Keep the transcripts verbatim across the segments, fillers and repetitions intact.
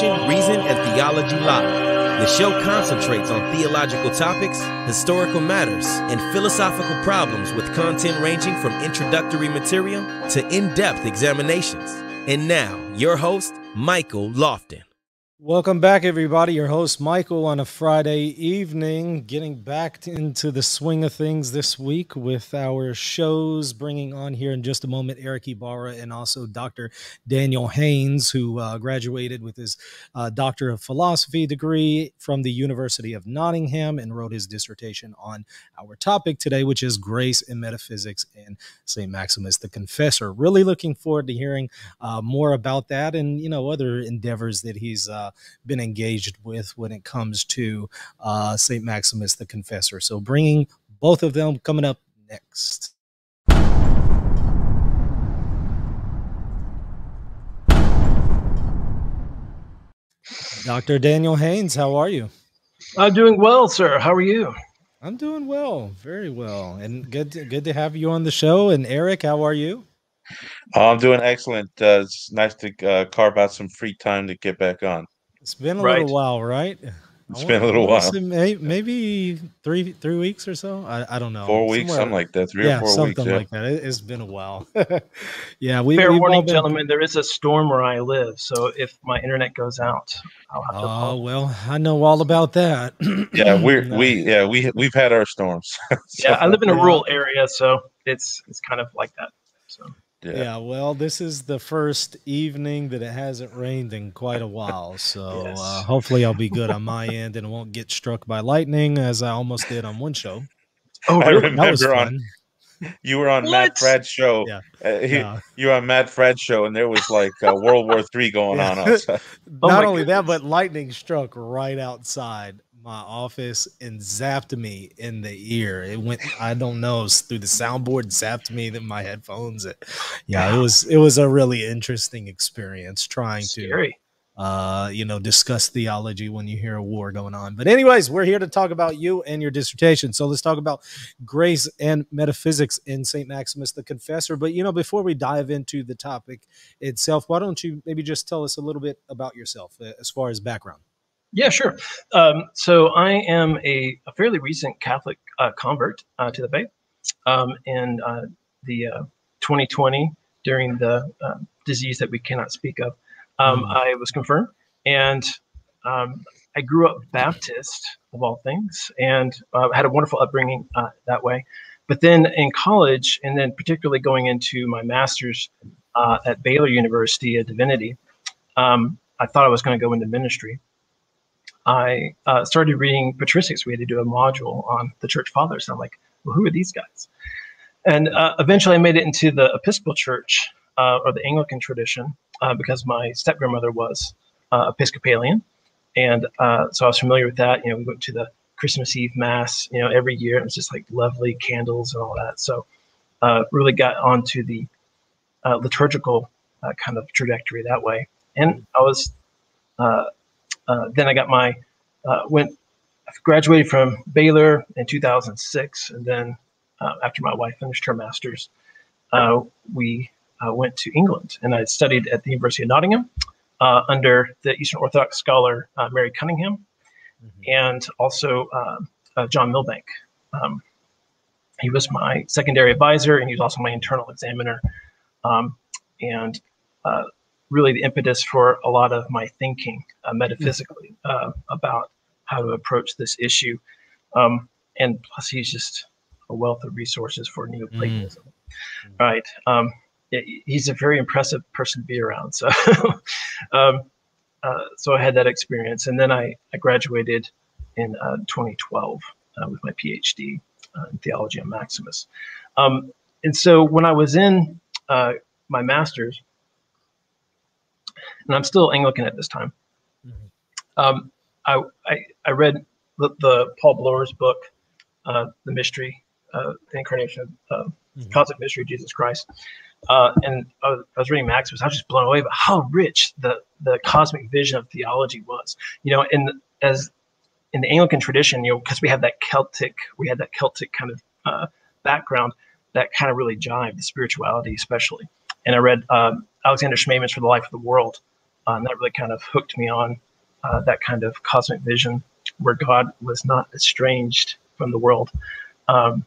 Action, Reason, and Theology Live. The show concentrates on theological topics, historical matters, and philosophical problems with content ranging from introductory material to in-depth examinations. And now, your host, Michael Lofton. Welcome back, everybody. Your host, Michael, on a Friday evening, getting back into the swing of things this week with our shows, bringing on here in just a moment Eric Ibarra and also Doctor Daniel Haynes, who uh, graduated with his uh, Doctor of Philosophy degree from the University of Nottingham and wrote his dissertation on our topic today, which is Grace and Metaphysics and Saint Maximus the Confessor. Really looking forward to hearing uh, more about that and, you know, other endeavors that he's uh, been engaged with when it comes to uh, Saint Maximus the Confessor. So bringing both of them coming up next. Doctor Daniel Haynes, how are you? I'm doing well, sir. How are you? I'm doing well, very well. And good to, good to have you on the show. And Eric, how are you? Oh, I'm doing excellent. Uh, it's nice to uh, carve out some free time to get back on. It's been a right. little while, right? It's been a little while. May, maybe three three weeks or so. I, I don't know. Four Somewhere. weeks, something like that. Three yeah, or four something weeks. Something yeah. like that. It, it's been a while. yeah. We, Fair we've warning, been... gentlemen. There is a storm where I live, so if my internet goes out, I'll have to. Oh call. Well, I know all about that. yeah, we're no. we yeah we we've had our storms. so, yeah, I live in a rural area, so it's it's kind of like that. So. Yeah. yeah, well, this is the first evening that it hasn't rained in quite a while, so yes. uh, hopefully I'll be good on my end and won't get struck by lightning as I almost did on one show. Oh, I remember that was fun. on you were on what? Matt Frad's show. Yeah. Uh, he, uh, you were on Matt Frad's show, and there was like uh, World War Three going yeah. on outside. Not oh only goodness. that, but lightning struck right outside my office and zapped me in the ear. It went, I don't know, through the soundboard, zapped me in my headphones. It, yeah, wow. it was it was a really interesting experience trying Scary. to, uh, you know, discuss theology when you hear a war going on. But anyways, we're here to talk about you and your dissertation. So let's talk about grace and metaphysics in Saint Maximus the Confessor. But, you know, before we dive into the topic itself, why don't you maybe just tell us a little bit about yourself as far as background? Yeah, sure. Um, so I am a, a fairly recent Catholic uh, convert uh, to the faith. Um, in uh, the uh, twenty twenty, during the uh, disease that we cannot speak of, um, mm. I was confirmed. And um, I grew up Baptist, of all things, and uh, had a wonderful upbringing uh, that way. But then in college, and then particularly going into my master's uh, at Baylor University of Divinity, um, I thought I was going to go into ministry. I uh, started reading patristics. We had to do a module on the church fathers. And I'm like, well, who are these guys? And uh, eventually I made it into the Episcopal Church uh, or the Anglican tradition uh, because my step-grandmother was uh, Episcopalian. And uh, so I was familiar with that. You know, we went to the Christmas Eve Mass, you know, every year. It was just like lovely candles and all that. So uh, really got onto the uh, liturgical uh, kind of trajectory that way. And I was... Uh, Uh, then I got my, uh, went, graduated from Baylor in two thousand six. And then uh, after my wife finished her master's, uh, we uh, went to England. And I studied at the University of Nottingham uh, under the Eastern Orthodox scholar, uh, Mary Cunningham, mm-hmm. and also uh, uh, John Milbank. Um, he was my secondary advisor, and he was also my internal examiner. Um, and uh really the impetus for a lot of my thinking uh, metaphysically uh, about how to approach this issue. Um, and plus he's just a wealth of resources for Neoplatonism. Mm. Right. Um, it, he's a very impressive person to be around. So, um, uh, so I had that experience. And then I, I graduated in uh, twenty twelve uh, with my PhD uh, in theology on Maximus. Um, and so when I was in uh, my master's, and I'm still Anglican at this time. Mm-hmm. um, I, I, I read the, the Paul Blower's book, uh, The Mystery, uh, The Incarnation of uh, mm-hmm. Cosmic Mystery of Jesus Christ. Uh, and I was, I was reading Maximus. I was just blown away by how rich the, the cosmic vision of theology was. You know, in, as, in the Anglican tradition, you know, because we have that Celtic, we had that Celtic kind of uh, background that kind of really jived, the spirituality especially. And I read um, Alexander Schmemann for the Life of the World Um, that really kind of hooked me on uh, that kind of cosmic vision where God was not estranged from the world. Um,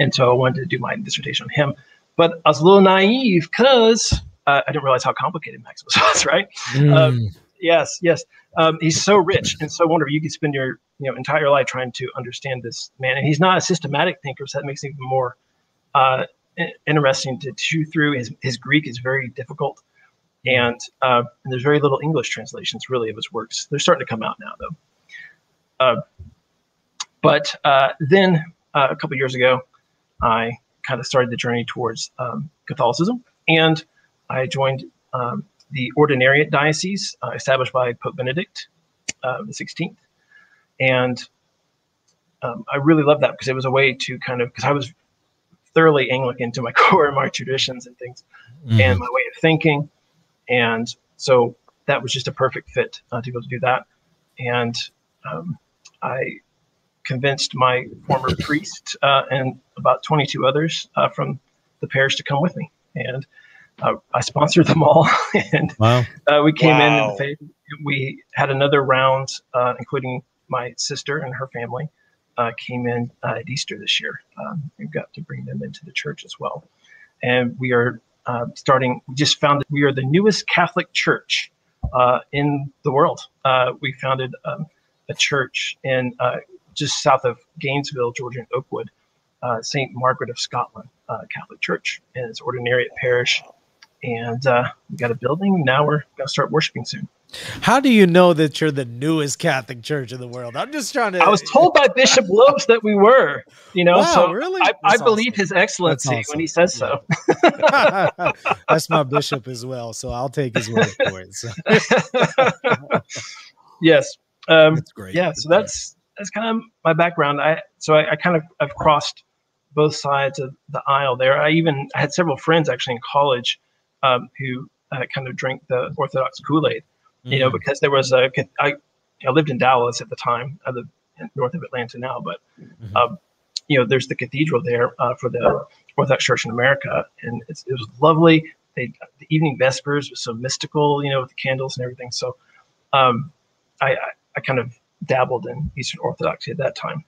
and so I wanted to do my dissertation on him. But I was a little naive because uh, I didn't realize how complicated Maximus was, right? Mm. Um, yes, yes. Um, he's so rich and so wonderful. You could spend your you know entire life trying to understand this man. And he's not a systematic thinker, so that makes it even more uh, interesting to chew through. His, his Greek is very difficult. And, uh, and there's very little English translations, really, of his works. They're starting to come out now, though. Uh, but uh, then uh, a couple years ago, I kind of started the journey towards um, Catholicism. And I joined um, the Ordinariate Diocese uh, established by Pope Benedict uh, the sixteenth. And um, I really loved that because it was a way to kind of, because I was thoroughly Anglican to my core and my traditions and things mm. and my way of thinking. And so that was just a perfect fit uh, to be able to do that. And um, I convinced my former priest uh, and about twenty-two others uh, from the parish to come with me. And uh, I sponsored them all. And wow. uh, we came wow. in and faith. We had another round, uh, including my sister and her family uh, came in uh, at Easter this year. Um, we've got to bring them into the church as well. And we are... Uh, starting, we just found that we are the newest Catholic church uh, in the world. Uh, we founded um, a church in uh, just south of Gainesville, Georgia, in Oakwood, uh, Saint Margaret of Scotland uh, Catholic Church, and it's Ordinariate Parish. And uh, we got a building. Now we're going to start worshiping soon. How do you know that you're the newest Catholic church in the world? I'm just trying to. I was told by Bishop Lopes that we were, you know, wow, so really? I, I awesome. believe his excellency awesome. when he says yeah. so. That's my bishop as well. So I'll take his word for it. So. Yes. Um, that's great. Yeah. So that's, that's kind of my background. I, so I, I kind of, I've crossed both sides of the aisle there. I even I had several friends actually in college um, who uh, kind of drink the Orthodox Kool-Aid. You know, because there was a, I, I lived in Dallas at the time, I live north of Atlanta now, but, mm-hmm. um, you know, there's the cathedral there uh, for the Orthodox Church in America. And it's, it was lovely. They, the evening Vespers was so mystical, you know, with the candles and everything. So um, I, I, I kind of dabbled in Eastern Orthodoxy at that time.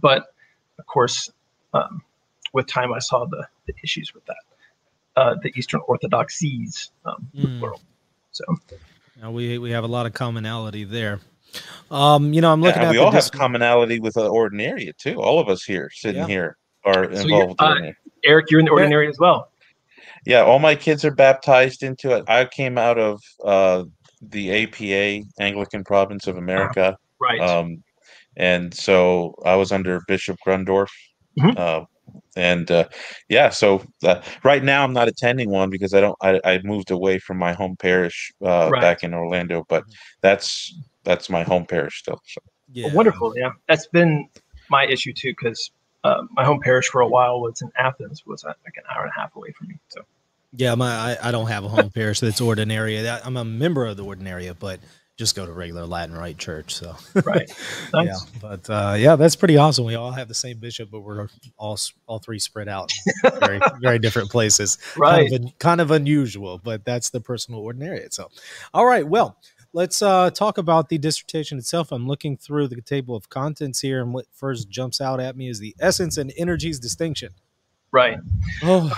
But of course, um, with time, I saw the, the issues with that, uh, the Eastern Orthodoxies um, mm. world. So... Now we we have a lot of commonality there. Um, you know, I'm looking yeah, at we all have commonality with the Ordinariate too. All of us here sitting yeah. here are involved. So you're, uh, Eric, you're in the Ordinariate yeah. as well. Yeah, all my kids are baptized into it. I came out of uh, the A P A, Anglican Province of America, wow. right? Um, and so I was under Bishop Grundorf. Mm-hmm. uh, And uh, yeah, so uh, right now I'm not attending one because I don't. I, I moved away from my home parish uh, right. back in Orlando, but that's that's my home parish still. So. Yeah. Well, wonderful, yeah. That's been my issue too, because uh, my home parish for a while was in Athens, was like an hour and a half away from me. So yeah, my I, I don't have a home parish that's Ordinariate. I'm a member of the Ordinariate, but just go to regular Latin Rite church. So right, nice. yeah, but uh, yeah, that's pretty awesome. We all have the same bishop, but we're all all three spread out in very very different places. Right, kind of, kind of unusual, but that's the personal Ordinariate. So, all right, well, let's uh, talk about the dissertation itself. I'm looking through the table of contents here, and what first jumps out at me is the essence and energy's distinction. Right. Oh.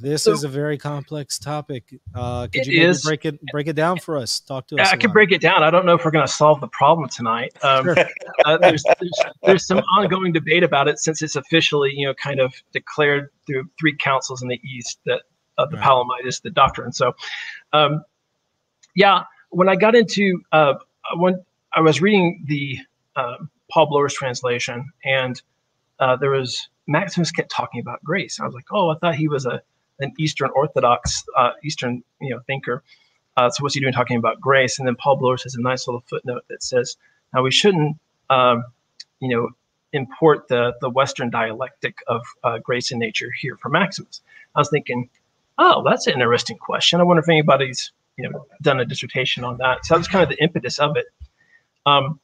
This so, is a very complex topic. Uh, could you maybe break it break it down for us? Talk to us. I can break it down. I don't know if we're going to solve the problem tonight. Um, sure. uh, there's, there's there's some ongoing debate about it since it's officially you know kind of declared through three councils in the East that uh, the right. Palamas, the doctrine. So, um, yeah, when I got into uh, when I was reading the uh, Paul Blower's translation, and uh, there was Maximus kept talking about grace. I was like, oh, I thought he was a an Eastern Orthodox, uh, Eastern, you know, thinker. Uh, so what's he doing talking about grace? And then Paul Blower has a nice little footnote that says, now we shouldn't, um, you know, import the, the Western dialectic of uh, grace and nature here for Maximus. I was thinking, oh, that's an interesting question. I wonder if anybody's, you know, done a dissertation on that. So that was kind of the impetus of it. Um,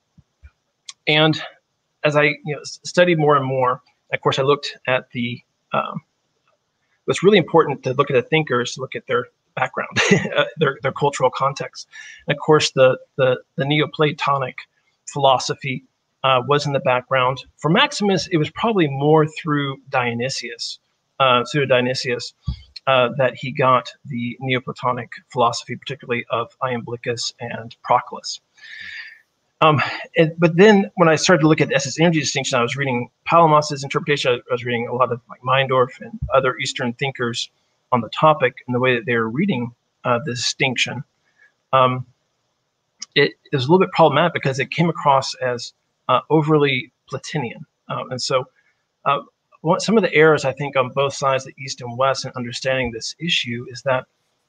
and as I, you know, studied more and more, of course, I looked at the, um, what's really important to look at the thinkers, look at their background, their their cultural context. And of course, the the, the Neoplatonic philosophy uh, was in the background. For Maximus, it was probably more through Dionysius, uh, through Dionysius, uh, that he got the Neoplatonic philosophy, particularly of Iamblichus and Proclus. Um, and, but then when I started to look at essence-energy distinction, I was reading Palamas' interpretation. I was reading a lot of like Meindorf and other Eastern thinkers on the topic and the way that they were reading uh, the distinction. Um, it, it was a little bit problematic because it came across as uh, overly Platinian. Um, and so uh, what, some of the errors, I think, on both sides, the East and West, in understanding this issue is that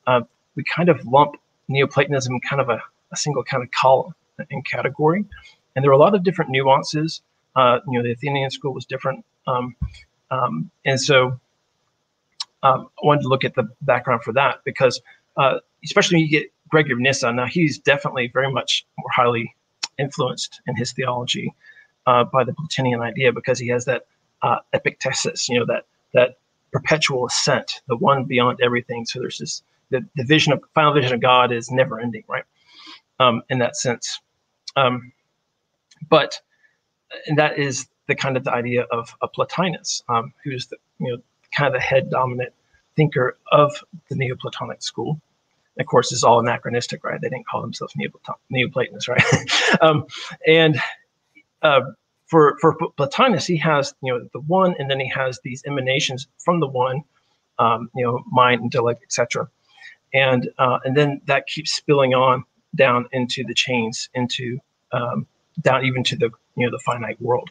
uh, we kind of lump Neoplatonism in kind of a, a single kind of column and category, and there were a lot of different nuances. Uh, you know, the Athenian school was different, um, um, and so um, I wanted to look at the background for that because, uh, especially when you get Gregory Nissa, now he's definitely very much more highly influenced in his theology uh, by the Platinian idea because he has that uh, epictesis, you know, that that perpetual ascent, the one beyond everything. So there's this the, the vision of final vision of God is never ending, right? Um, in that sense. Um, but and that is the kind of the idea of a Plotinus, um, who's the, you know, kind of the head dominant thinker of the Neoplatonic school. And of course, it's all anachronistic, right? They didn't call themselves Neoplaton Neoplatonists, right? um, and uh, for for Plotinus, he has, you know, the one, and then he has these emanations from the one, um, you know, mind, intellect, et cetera. And uh, and then that keeps spilling on down into the chains, into um, down even to the you know the finite world,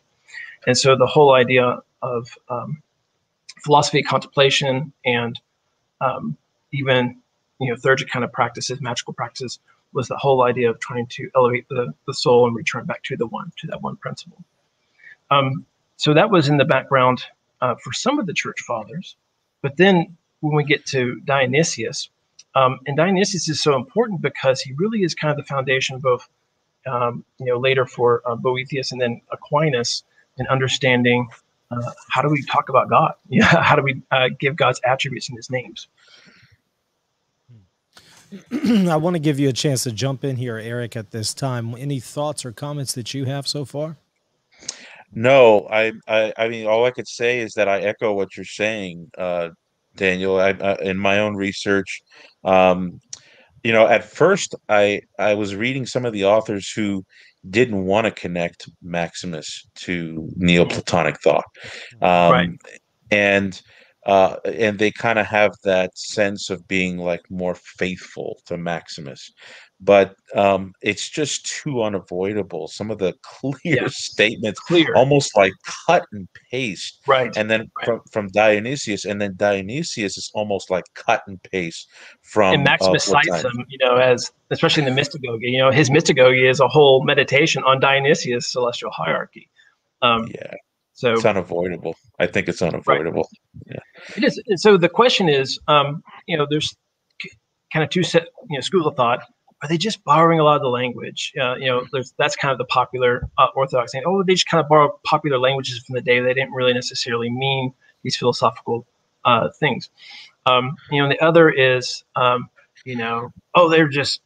and so the whole idea of um, philosophy, contemplation, and um, even you know thurgic kind of practices, magical practices, was the whole idea of trying to elevate the the soul and return back to the one, to that one principle. Um, so that was in the background uh, for some of the church fathers, but then when we get to Dionysius. Um, and Dionysius is so important because he really is kind of the foundation of both, um, you know, later for uh, Boethius and then Aquinas in understanding uh, how do we talk about God? You know, how do we uh, give God's attributes and his names? I want to give you a chance to jump in here, Eric, at this time. Any thoughts or comments that you have so far? No, I, I, I mean, all I could say is that I echo what you're saying, uh, Daniel. I, uh, in my own research, um, you know, at first I I was reading some of the authors who didn't want to connect Maximus to Neoplatonic thought, um, right. and uh, and they kind of have that sense of being like more faithful to Maximus, but um, it's just too unavoidable. Some of the clear yeah. statements, clear. almost like cut and paste, right? And then right. from from Dionysius, and then Dionysius is almost like cut and paste from. And Maximus uh, cites him, you know, as especially in the Mystagogia. You know, his Mystagogia is a whole meditation on Dionysius' celestial hierarchy. Um, yeah, so it's unavoidable. I think it's unavoidable. Right. Yeah, it is. And so the question is, um, you know, there's kind of two set, you know, schools of thought. Are they just borrowing a lot of the language? Uh, you know, there's, that's kind of the popular uh, orthodox thing. Oh, they just kind of borrow popular languages from the day. They didn't really necessarily mean these philosophical uh, things. Um, you know, and the other is, um, you know, oh, they're just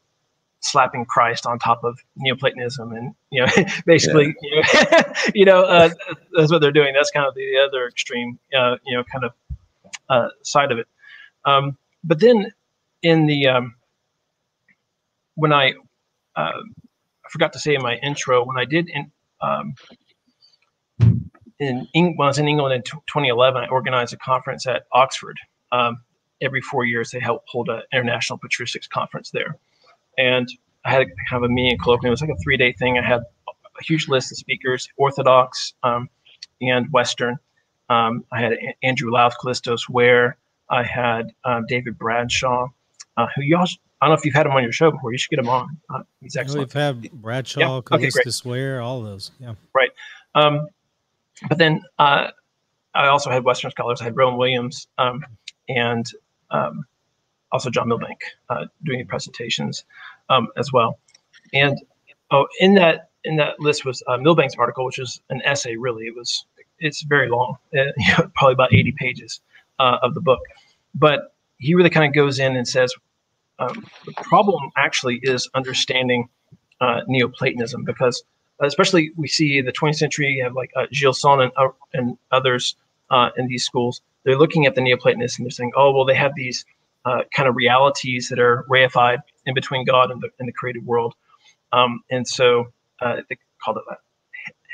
slapping Christ on top of Neoplatonism, and you know, basically, yeah. you know, you know uh, that's what they're doing. That's kind of the other extreme, uh, you know, kind of uh, side of it. Um, but then in the um, When I, uh, I forgot to say in my intro, when I did in, um, in Eng when I was in England in twenty eleven, I organized a conference at Oxford. Um, every four years, they help hold an international patristics conference there, and I had a, kind of a meeting colloquium. It was like a three-day thing. I had a huge list of speakers, Orthodox um, and Western. Um, I had Andrew Louth, Callistos Ware. I had um, David Bradshaw, uh, who y'all. I don't know if you've had him on your show before. You should get him on. Uh, he's excellent. We've had Bradshaw, yeah. Callistos okay, Ware, all of those. Yeah, right. Um, but then uh, I also had Western scholars. I had Rowan Williams um, and um, also John Milbank uh, doing the presentations um, as well. And oh, in that in that list was uh, Milbank's article, which is an essay. Really, it was it's very long, it, you know, probably about eighty pages uh, of the book. But he really kind of goes in and says, Um, the problem actually is understanding uh, Neoplatonism, because especially we see in the twentieth century, you have like uh, Gilson and, uh, and others uh, in these schools. They're looking at the Neoplatonists and they're saying, oh, well, they have these uh, kind of realities that are reified in between God and the, and the created world. Um, and so uh, they called it uh,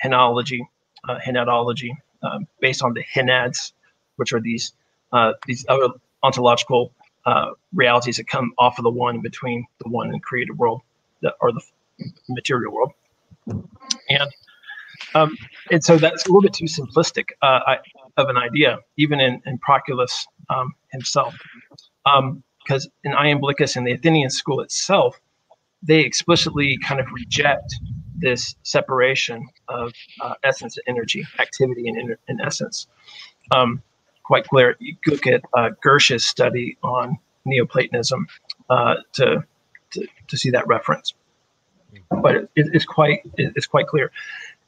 henalogy, uh, henadology, um, based on the henads, which are these uh, these other ontological uh, realities that come off of the one in between the one and created world, that are the material world. And um, and so that's a little bit too simplistic uh, I, of an idea, even in, in Proclus um, himself, because um, in Iamblichus and the Athenian school itself, they explicitly kind of reject this separation of uh, essence and energy, activity and, and essence. Um, quite clear, you look at uh, Gersh's study on Neoplatonism uh, to, to to see that reference. But it, it's quite it's quite clear.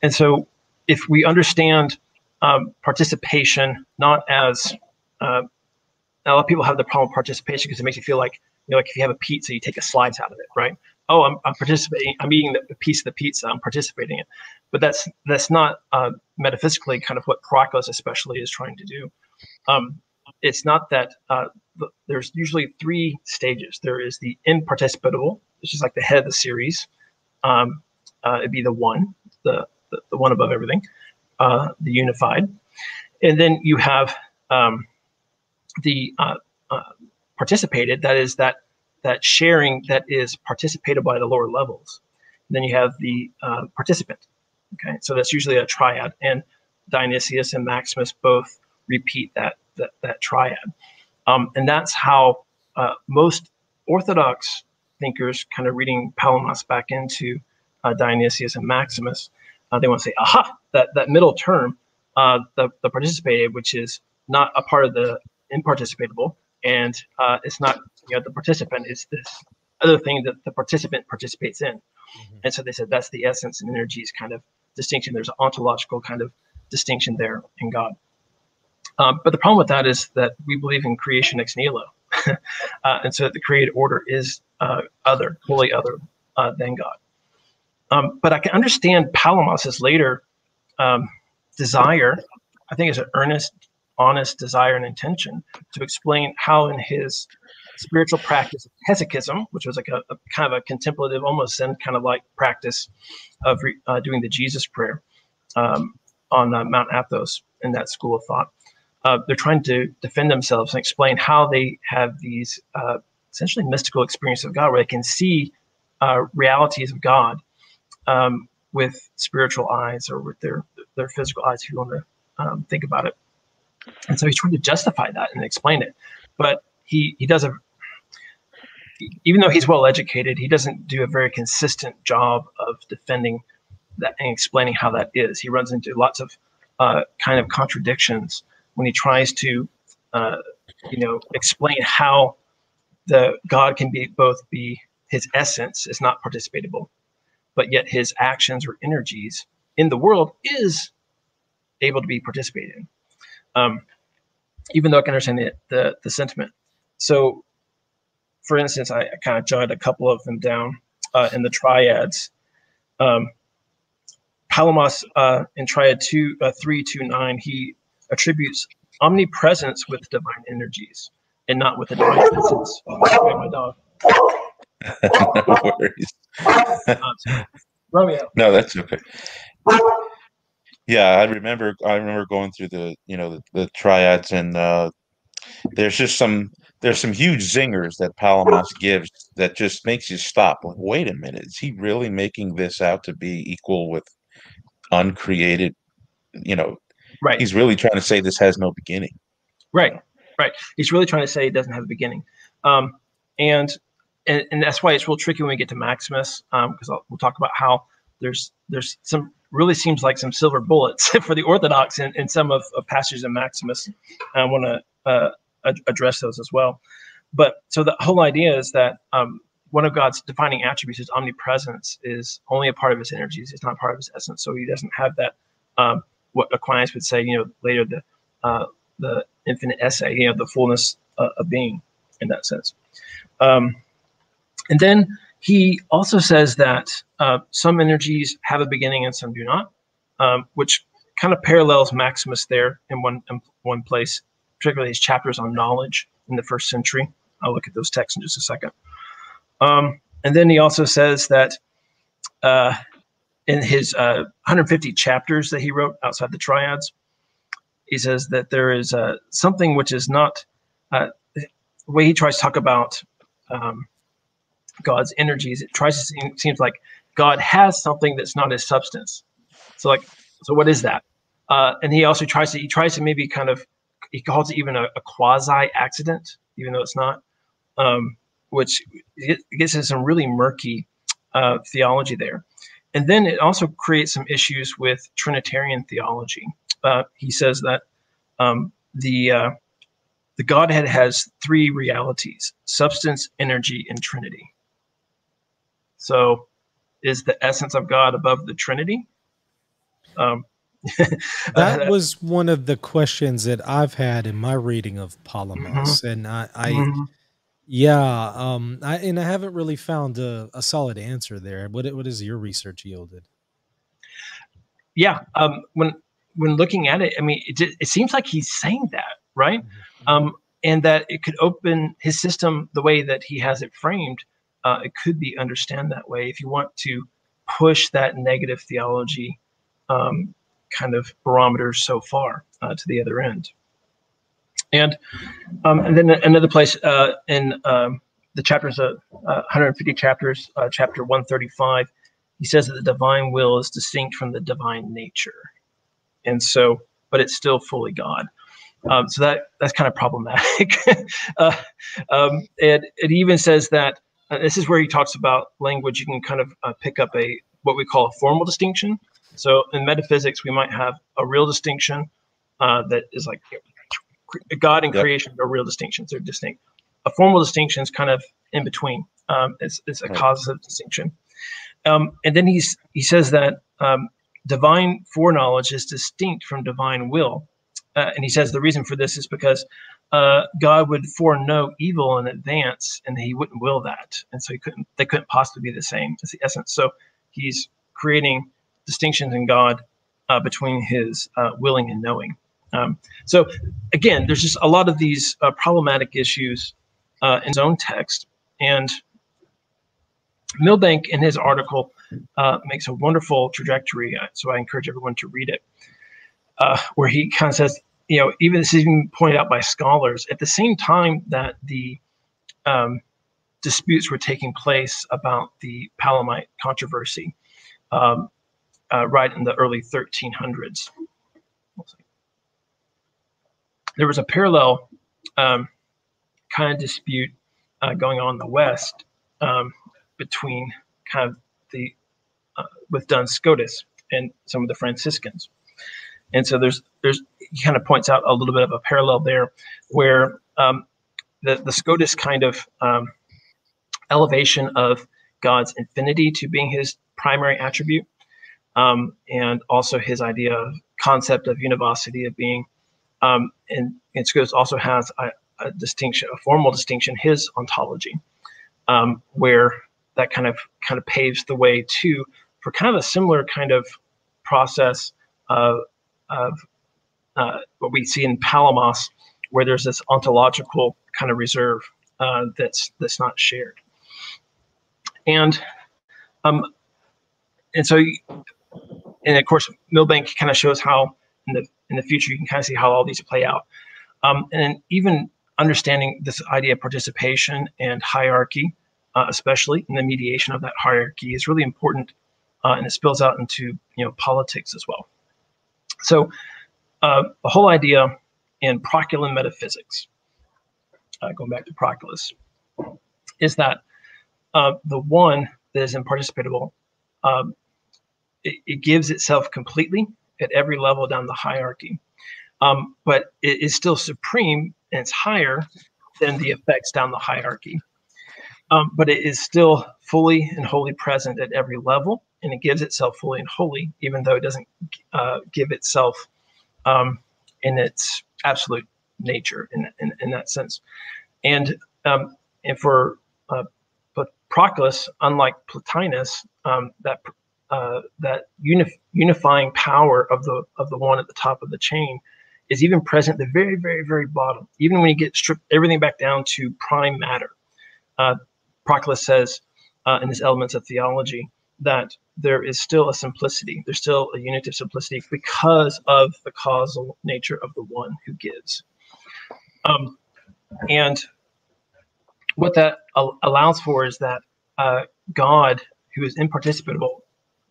And so if we understand um, participation not as uh, a lot of people have the problem with participation because it makes you feel like, you know, like if you have a pizza, you take a slice out of it, right? Oh, I'm, I'm participating. I'm eating the piece of the pizza. I'm participating in it. But that's that's not uh, metaphysically kind of what Proclus especially is trying to do. Um, it's not that uh, there's usually three stages. There is the imparticipable, which is like the head of the series. Um, uh, it'd be the one, the, the, the one above everything, uh, the unified. And then you have um, the uh, uh, participated, that is that that sharing that is participated by the lower levels. And then you have the uh, participant. Okay, so that's usually a triad, and Dionysius and Maximus both repeat that that, that triad, um, and that's how uh, most Orthodox thinkers, kind of reading Palamas back into uh, Dionysius and Maximus, uh, they want to say, aha, that that middle term, uh, the the participated, which is not a part of the imparticipatable, and uh, it's not, you know, the participant, is this other thing that the participant participates in. Mm-hmm. And so they said that's the essence and energy's kind of distinction. There's an ontological kind of distinction there in God. Um, but the problem with that is that we believe in creation ex nihilo. uh, and so that the created order is uh, other, wholly other uh, than God. Um, but I can understand Palamas's later um, desire, I think it's an earnest, honest desire and intention to explain how in his spiritual practice of hesychism, which was like a, a kind of a contemplative, almost Zen kind of like practice of re, uh, doing the Jesus prayer um, on uh, Mount Athos in that school of thought. Uh, they're trying to defend themselves and explain how they have these uh, essentially mystical experiences of God, where they can see uh, realities of God um, with spiritual eyes, or with their, their physical eyes, if you want to um, think about it. And so he's trying to justify that and explain it. But he, he does a, even though he's well-educated, he doesn't do a very consistent job of defending that and explaining how that is. He runs into lots of uh, kind of contradictions when he tries to, uh, you know, explain how the God can be both be his essence is not participatable, but yet his actions or energies in the world is able to be participated in. Um, even though I can understand the, the, the sentiment. So, for instance, I, I kind of jotted a couple of them down uh, in the triads. Um, Palamas uh, in triad two, uh, three two nine, he attributes omnipresence with divine energies and not with the divine essence. Oh, my dog. No worries. uh, Romeo. No, that's okay. Yeah, I remember. I remember going through the, you know, the, the triads, and uh, there's just some there's some huge zingers that Palamas gives that just makes you stop. Like, wait a minute, is he really making this out to be equal with uncreated? You know, right? He's really trying to say this has no beginning. Right, right. He's really trying to say it doesn't have a beginning, um, and, and and that's why it's real tricky when we get to Maximus, because um, we'll talk about how there's there's some. Really seems like some silver bullets for the Orthodox and, and some of, of passages in Maximus. I want to uh, ad address those as well. But so the whole idea is that um, one of God's defining attributes, his omnipresence, is only a part of his energies. It's not part of his essence. So he doesn't have that, um, what Aquinas would say, you know, later, the uh, the infinite esse, you know, the fullness uh, of being in that sense. Um, And then he also says that uh, some energies have a beginning and some do not, um, which kind of parallels Maximus there in one, in one place, particularly his chapters on knowledge in the first century. I'll look at those texts in just a second. Um, and then he also says that uh, in his uh, one hundred fifty chapters that he wrote outside the triads, he says that there is uh, something which is not, uh, the way he tries to talk about um, God's energies, it tries to seem, seems like God has something that's not his substance. So like, so what is that? Uh, and he also tries to, he tries to maybe kind of, he calls it even a, a quasi-accident, even though it's not, um, which it gets into some really murky uh, theology there. And then it also creates some issues with Trinitarian theology. Uh, he says that um, the uh, the Godhead has three realities: substance, energy, and Trinity. So, is the essence of God above the Trinity? Um, that was one of the questions that I've had in my reading of Palamas, mm-hmm. and I, I mm-hmm. yeah, um, I, and I haven't really found a, a solid answer there. What what has your research yielded? Yeah, um, when. When looking at it, I mean, it, it seems like he's saying that, right? Mm-hmm. um, and that it could open his system the way that he has it framed. Uh, it could be understand that way if you want to push that negative theology um, kind of barometer so far uh, to the other end. And, um, and then another place uh, in um, the chapters, uh, uh, one hundred fifty chapters, uh, chapter one thirty-five, he says that the divine will is distinct from the divine nature. And so, but it's still fully God. Um, so that that's kind of problematic. uh, um, and it even says that uh, this is where he talks about language. You can kind of uh, pick up a what we call a formal distinction. So in metaphysics, we might have a real distinction uh, that is like God and yep. creation are real distinctions. They're distinct. A formal distinction is kind of in between. Um, it's it's a right. causative distinction. Um, and then he's he says that. Um, Divine foreknowledge is distinct from divine will. Uh, and he says the reason for this is because uh, God would foreknow evil in advance, and he wouldn't will that. And so he couldn't, they couldn't possibly be the same as the essence. So he's creating distinctions in God uh, between his uh, willing and knowing. Um, so again, there's just a lot of these uh, problematic issues uh, in his own text. And Milbank, in his article, Uh, makes a wonderful trajectory, so I encourage everyone to read it, uh, where he kind of says, you know, even this is even pointed out by scholars, at the same time that the um, disputes were taking place about the Palamite controversy um, uh, right in the early thirteen hundreds. There was a parallel um, kind of dispute uh, going on in the West um, between kind of The, uh, with Duns Scotus and some of the Franciscans. And so there's, there's he kind of points out a little bit of a parallel there where um, the, the Scotus kind of um, elevation of God's infinity to being his primary attribute um, and also his idea of concept of univocity of being. Um, and, and Scotus also has a, a distinction, a formal distinction, his ontology, um, where that kind of kind of paves the way to for kind of a similar kind of process of, of uh, what we see in Palamas, where there's this ontological kind of reserve uh, that's that's not shared. And um, and so, you, and of course, Milbank kind of shows how in the in the future you can kind of see how all these play out, um, and even understanding this idea of participation and hierarchy. Uh, especially in the mediation of that hierarchy is really important, uh, and it spills out into you know politics as well. So uh, the whole idea in Proclusian metaphysics, uh, going back to Proclus, is that uh, the one that is imparticipatable, um, it, it gives itself completely at every level down the hierarchy, um, but it is still supreme and it's higher than the effects down the hierarchy. Um, but it is still fully and wholly present at every level, and it gives itself fully and wholly, even though it doesn't uh, give itself um, in its absolute nature in, in, in that sense. And um, and for uh, But Proclus, unlike Plotinus, um, that uh, that unif unifying power of the of the one at the top of the chain is even present at the very, very, very bottom. Even when you get stripped everything back down to prime matter, uh, Proclus says uh, in his Elements of Theology that there is still a simplicity. There's still a unity of simplicity because of the causal nature of the one who gives. Um, and what that al allows for is that uh, God, who is imparticipable,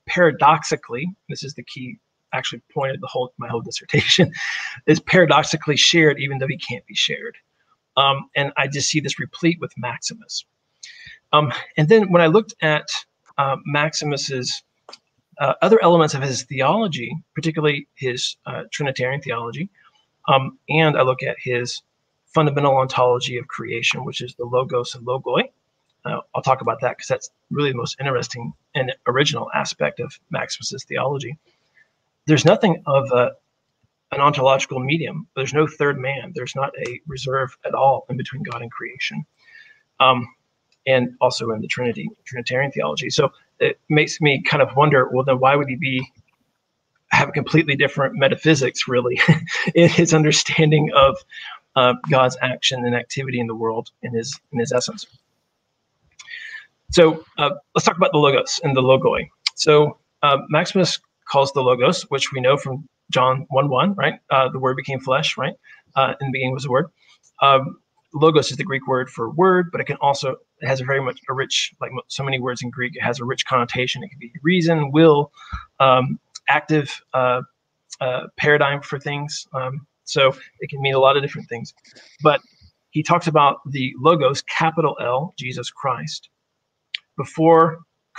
paradoxically, this is the key actually point of the whole, my whole dissertation, is paradoxically shared even though he can't be shared. Um, and I just see this replete with Maximus. Um, and then when I looked at Uh, Maximus's uh, other elements of his theology, particularly his uh, Trinitarian theology, um, and I look at his fundamental ontology of creation, which is the Logos and Logoi. Uh, I'll talk about that because that's really the most interesting and original aspect of Maximus's theology. There's nothing of a, an ontological medium. There's no third man. There's not a reserve at all in between God and creation. Um, and also in the Trinity, Trinitarian theology. So it makes me kind of wonder, well, then why would he be, have a completely different metaphysics, really, in his understanding of uh, God's action and activity in the world, in his, in his essence? So uh, let's talk about the Logos and the Logoi. So uh, Maximus calls the Logos, which we know from John one one, right? Uh, the Word became flesh, right? Uh, in the beginning was the Word. Um, Logos is the Greek word for word, but it can also, it has a very much a rich, like so many words in Greek, it has a rich connotation. It can be reason, will, um, active uh, uh, paradigm for things. Um, so it can mean a lot of different things. But he talks about the Logos, capital L, Jesus Christ, before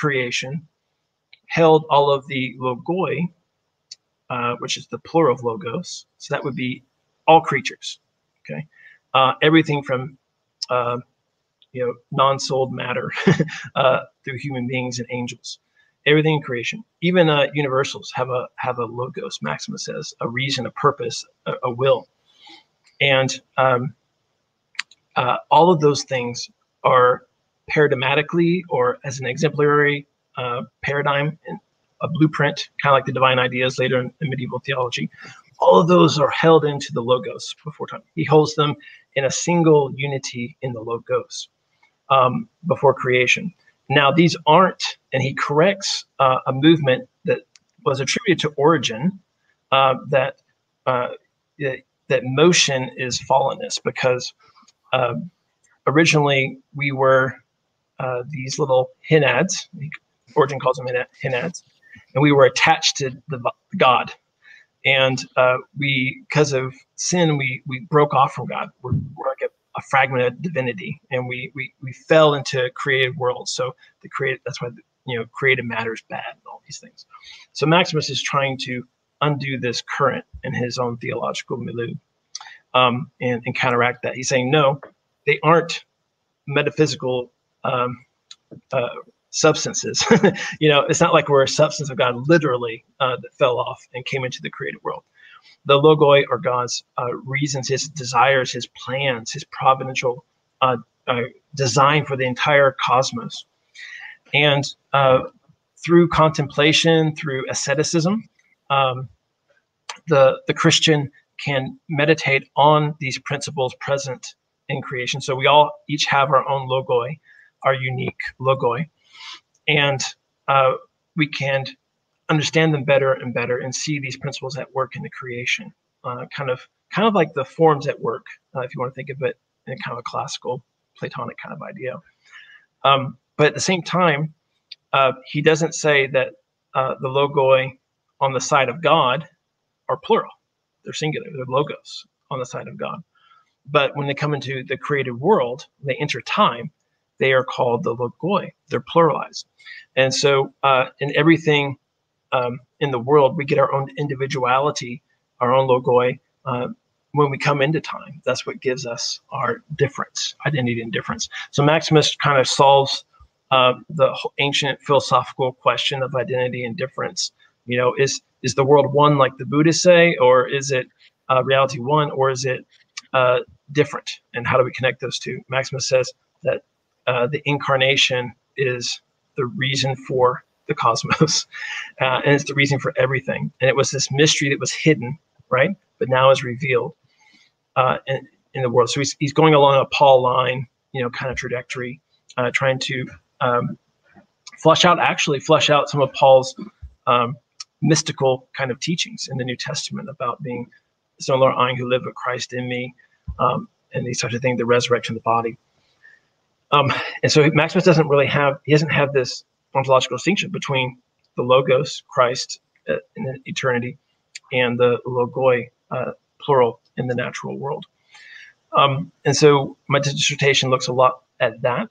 creation, held all of the Logoi, uh, which is the plural of Logos. So that would be all creatures, okay? Uh, everything from uh, you know, non-souled matter uh, through human beings and angels, everything in creation, even uh, universals have a have a Logos. Maximus says a reason, a purpose, a, a will, and um, uh, all of those things are paradigmatically, or as an exemplary uh, paradigm, a blueprint, kind of like the divine ideas later in, in medieval theology. All of those are held into the Logos before time. He holds them in a single unity in the Logos um, before creation. Now, these aren't, and he corrects uh, a movement that was attributed to Origen, uh, that, uh, that motion is fallenness, because uh, originally we were uh, these little hinads, Origen calls them hinads, and we were attached to the God. And uh, we, because of sin, we we broke off from God. We're, we're like a, a fragment of divinity, and we we we fell into created worlds. So the created, that's why the, you know, created matter is bad and all these things. So Maximus is trying to undo this current in his own theological milieu, um, and and counteract that. He's saying no, they aren't metaphysical um, uh, substances. You know, it's not like we're a substance of God literally uh, that fell off and came into the created world. The Logoi are God's uh, reasons, his desires, his plans, his providential uh, uh, design for the entire cosmos. And uh, through contemplation, through asceticism, um, the, the Christian can meditate on these principles present in creation. So we all each have our own Logoi, our unique Logoi. And uh, we can understand them better and better, and see these principles at work in the creation, uh, kind of, kind of like the forms at work, uh, if you want to think of it in a kind of a classical Platonic kind of idea. Um, but at the same time, uh, he doesn't say that uh, the Logoi on the side of God are plural; they're singular. They're Logos on the side of God. But when they come into the created world, they enter time. They are called the Logoi. They're pluralized. And so uh, in everything um, in the world, we get our own individuality, our own Logoi, uh, when we come into time. That's what gives us our difference, identity and difference. So Maximus kind of solves uh, the ancient philosophical question of identity and difference. You know, is, is the world one like the Buddhists say, or is it uh, reality one, or is it uh, different? And how do we connect those two? Maximus says that uh, the incarnation is the reason for the cosmos, uh, and it's the reason for everything. And it was this mystery that was hidden, right? But now is revealed uh, in, in the world. So he's, he's going along a Paul line, you know, kind of trajectory, uh, trying to um, flesh out, actually flesh out some of Paul's um, mystical kind of teachings in the New Testament about being, it's no longer I who live, but Christ in me, um, and these types of things, the resurrection of the body. Um, and so Maximus doesn't really have, he doesn't have this ontological distinction between the Logos, Christ uh, in eternity, and the Logoi, uh, plural, in the natural world. Um, and so my dissertation looks a lot at that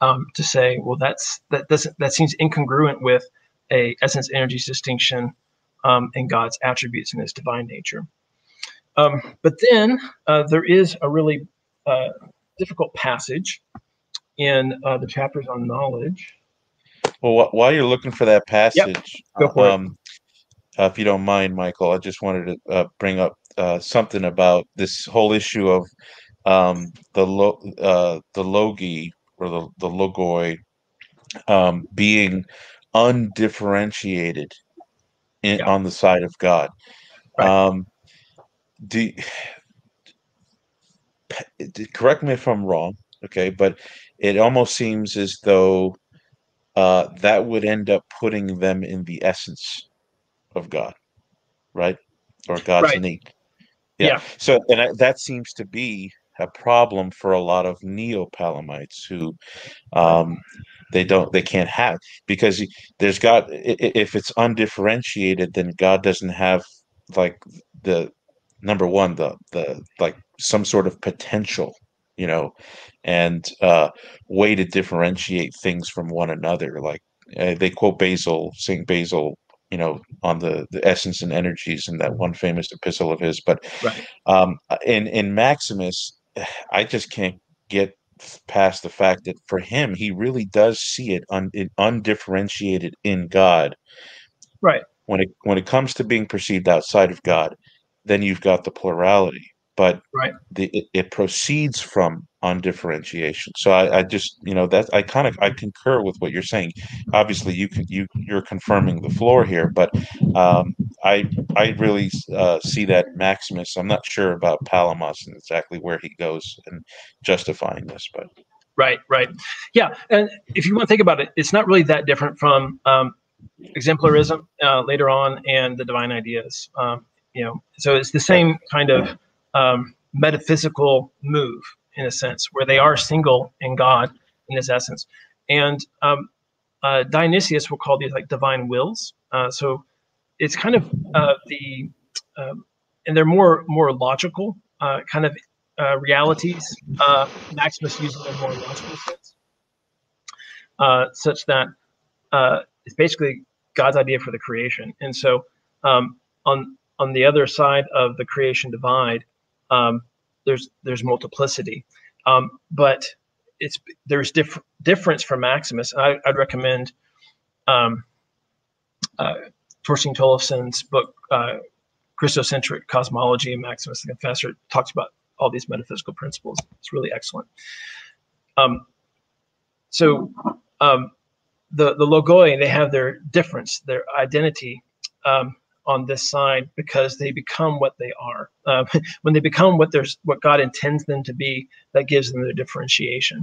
um, to say, well, that's that doesn't that seems incongruent with a essence-energy distinction um, in God's attributes and His divine nature. Um, but then uh, there is a really uh, difficult passage in uh, the chapters on knowledge. Well, wh while you're looking for that passage, yep. Go for um, it. Uh, if you don't mind, Michael, I just wanted to uh, bring up uh, something about this whole issue of um, the lo uh, the logi or the the logoi um, being undifferentiated in, yeah. on the side of God. Right. Um, do, correct me if I'm wrong, okay, but it almost seems as though uh, that would end up putting them in the essence of God, right? Or God's right. need. Yeah. yeah. So and I, that seems to be a problem for a lot of Neopalamites who um, they don't, they can't have, because there's God. If it's undifferentiated, then God doesn't have like the number one, the the like some sort of potential, you know, and uh, way to differentiate things from one another. Like uh, they quote Basil, Saint Basil, you know, on the, the essence and energies in that one famous epistle of his. But right. um, in, in Maximus, I just can't get past the fact that for him, he really does see it un, in, undifferentiated in God. Right. When it, when it comes to being perceived outside of God, then you've got the plurality. But right. the, it, it proceeds from undifferentiation. So I, I just, you know, that I kind of I concur with what you're saying. Obviously, you can you you're confirming the floor here, but um, I I really uh, see that Maximus. I'm not sure about Palamas and exactly where he goes in justifying this, but right, right, yeah. And if you want to think about it, it's not really that different from um, exemplarism uh, later on and the divine ideas. Um, you know, so it's the same kind of Um, metaphysical move, in a sense, where they are single in God in His essence. And um, uh, Dionysius will call these like divine wills. Uh, so it's kind of uh, the, um, and they're more more logical uh, kind of uh, realities. Uh, Maximus uses them in a more logical sense, uh, such that uh, it's basically God's idea for the creation. And so um, on on the other side of the creation divide, Um, there's there's multiplicity, um, but it's there's diff difference for Maximus. I, I'd recommend um, uh, Torstein Tolofsen's book uh, Christocentric Cosmology, and Maximus the Confessor talks about all these metaphysical principles. It's really excellent. Um, so um, the the Logoi, they have their difference, their identity. Um, on this side, because they become what they are. Um, when they become what there's what God intends them to be, that gives them their differentiation.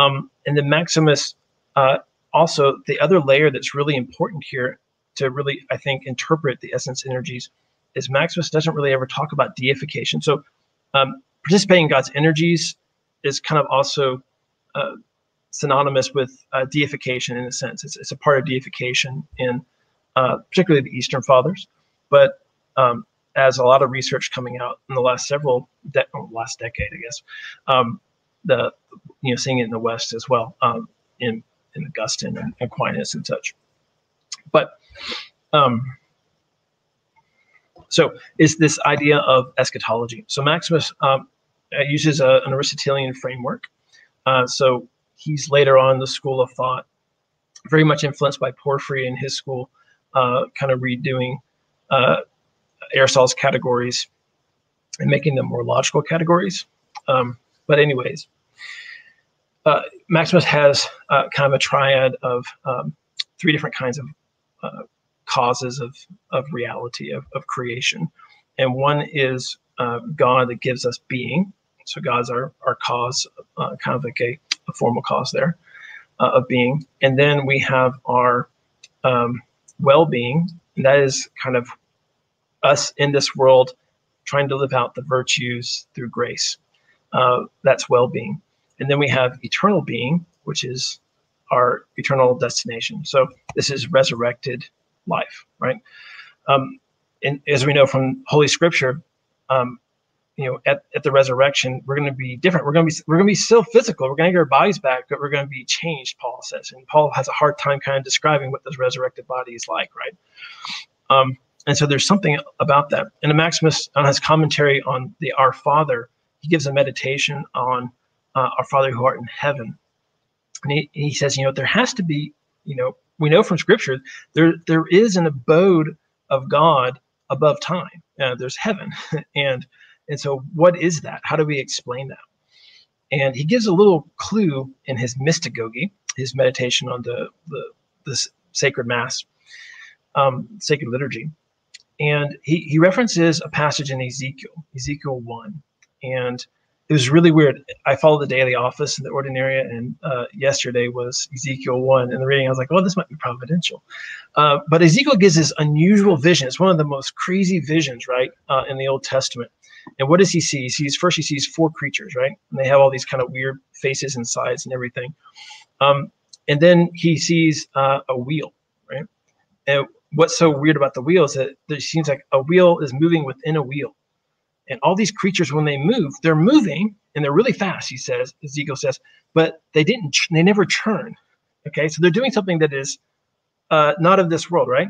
Um, and then Maximus, uh, also the other layer that's really important here to really, I think, interpret the essence energies is Maximus doesn't really ever talk about deification. So um, participating in God's energies is kind of also uh, synonymous with uh, deification in a sense. It's, it's a part of deification in Uh, particularly the Eastern Fathers, but um, as a lot of research coming out in the last several de oh, last decade, I guess, um, the you know seeing it in the West as well, um, in in Augustine and Aquinas and such. But um, so is this idea of eschatology? So Maximus um, uses a, an Aristotelian framework. Uh, so he's later on the school of thought, very much influenced by Porphyry and his school. Uh, kind of redoing uh, Aristotle's categories and making them more logical categories. Um, but anyways, uh, Maximus has uh, kind of a triad of um, three different kinds of uh, causes of, of reality, of, of creation. And one is uh, God that gives us being. So God's our, our cause, uh, kind of like a, a formal cause there uh, of being. And then we have our um, well-being, and that is kind of us in this world trying to live out the virtues through grace. Uh, that's well-being. And then we have eternal being, which is our eternal destination. So this is resurrected life, right? Um, and as we know from Holy Scripture, um, you know, at, at the resurrection, we're going to be different. We're going to be, we're going to be still physical. We're going to get our bodies back, but we're going to be changed, Paul says. And Paul has a hard time kind of describing what this resurrected body is like, right? Um, and so there's something about that. And Maximus, on his commentary on the Our Father, he gives a meditation on uh, Our Father who art in heaven. And he, he says, you know, there has to be, you know, we know from Scripture, there there is an abode of God above time. Uh, there's heaven. and And so what is that? How do we explain that? And he gives a little clue in his Mystagogy, his meditation on the, the, the sacred mass, um, sacred liturgy. And he, he references a passage in Ezekiel, Ezekiel one. And it was really weird. I followed the Daily Office in the Ordinaria, and uh, yesterday was Ezekiel one. And the reading, I was like, well, this might be providential. Uh, but Ezekiel gives this unusual vision. It's one of the most crazy visions, right, uh, in the Old Testament. And what does he see? He sees, first he sees four creatures, right? And they have all these kind of weird faces and sides and everything. Um, and then he sees uh, a wheel, right? And what's so weird about the wheel is that it seems like a wheel is moving within a wheel. And all these creatures, when they move, they're moving and they're really fast, he says, Ezekiel says, but they didn't, they never churn. Okay, so they're doing something that is uh, not of this world, right?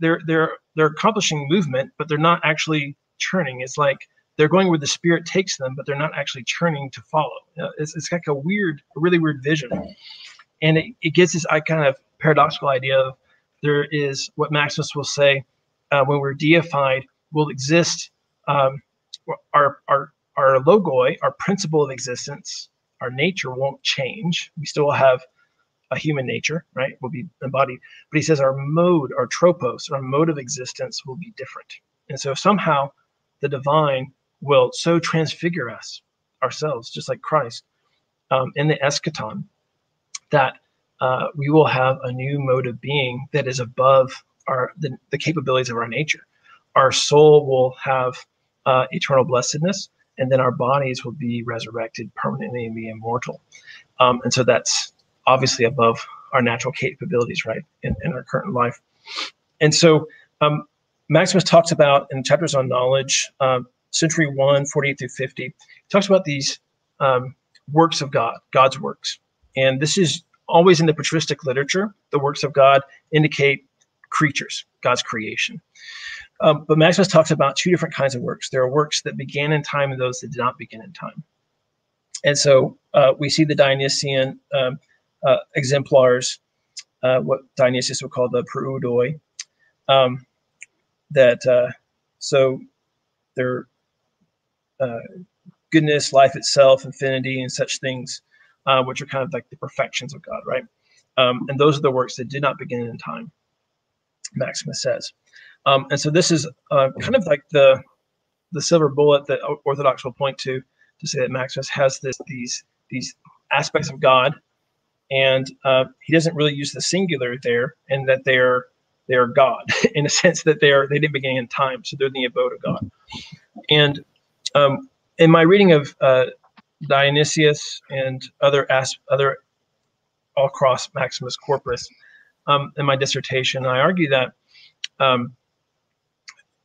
They're, they're, they're accomplishing movement, but they're not actually churning. It's like, they're going where the Spirit takes them, but they're not actually churning to follow. It's, it's like a weird, a really weird vision. And it, it gives this kind of paradoxical idea of there is what Maximus will say, uh, when we're deified, will exist um, our, our, our logoi, our principle of existence, our nature won't change. We still have a human nature, right? We'll be embodied. But he says our mode, our tropos, our mode of existence will be different. And so somehow the divine will so transfigure us, ourselves, just like Christ, um, in the eschaton, that uh, we will have a new mode of being that is above our the, the capabilities of our nature. Our soul will have uh, eternal blessedness, and then our bodies will be resurrected permanently and be immortal. Um, and so that's obviously above our natural capabilities, right, in, in our current life. And so um, Maximus talks about, in chapters on knowledge, uh, Century one, forty-eight through fifty, he talks about these um, works of God, God's works. And this is always in the patristic literature. The works of God indicate creatures, God's creation. Um, but Maximus talks about two different kinds of works. There are works that began in time and those that did not begin in time. And so uh, we see the Dionysian um, uh, exemplars, uh, what Dionysius would call the proudoi, um, that uh, so they're Uh, goodness, life itself, infinity, and such things, uh, which are kind of like the perfections of God, right? Um, and those are the works that did not begin in time, Maximus says. Um, and so this is uh, kind of like the the silver bullet that Orthodox will point to to say that Maximus has this these these aspects of God, and uh, he doesn't really use the singular there, and that they are they are God in a sense that they are they didn't begin in time, so they're in the abode of God, and Um, in my reading of uh, Dionysius and other as other all across Maximus corpus, um, in my dissertation, I argue that um,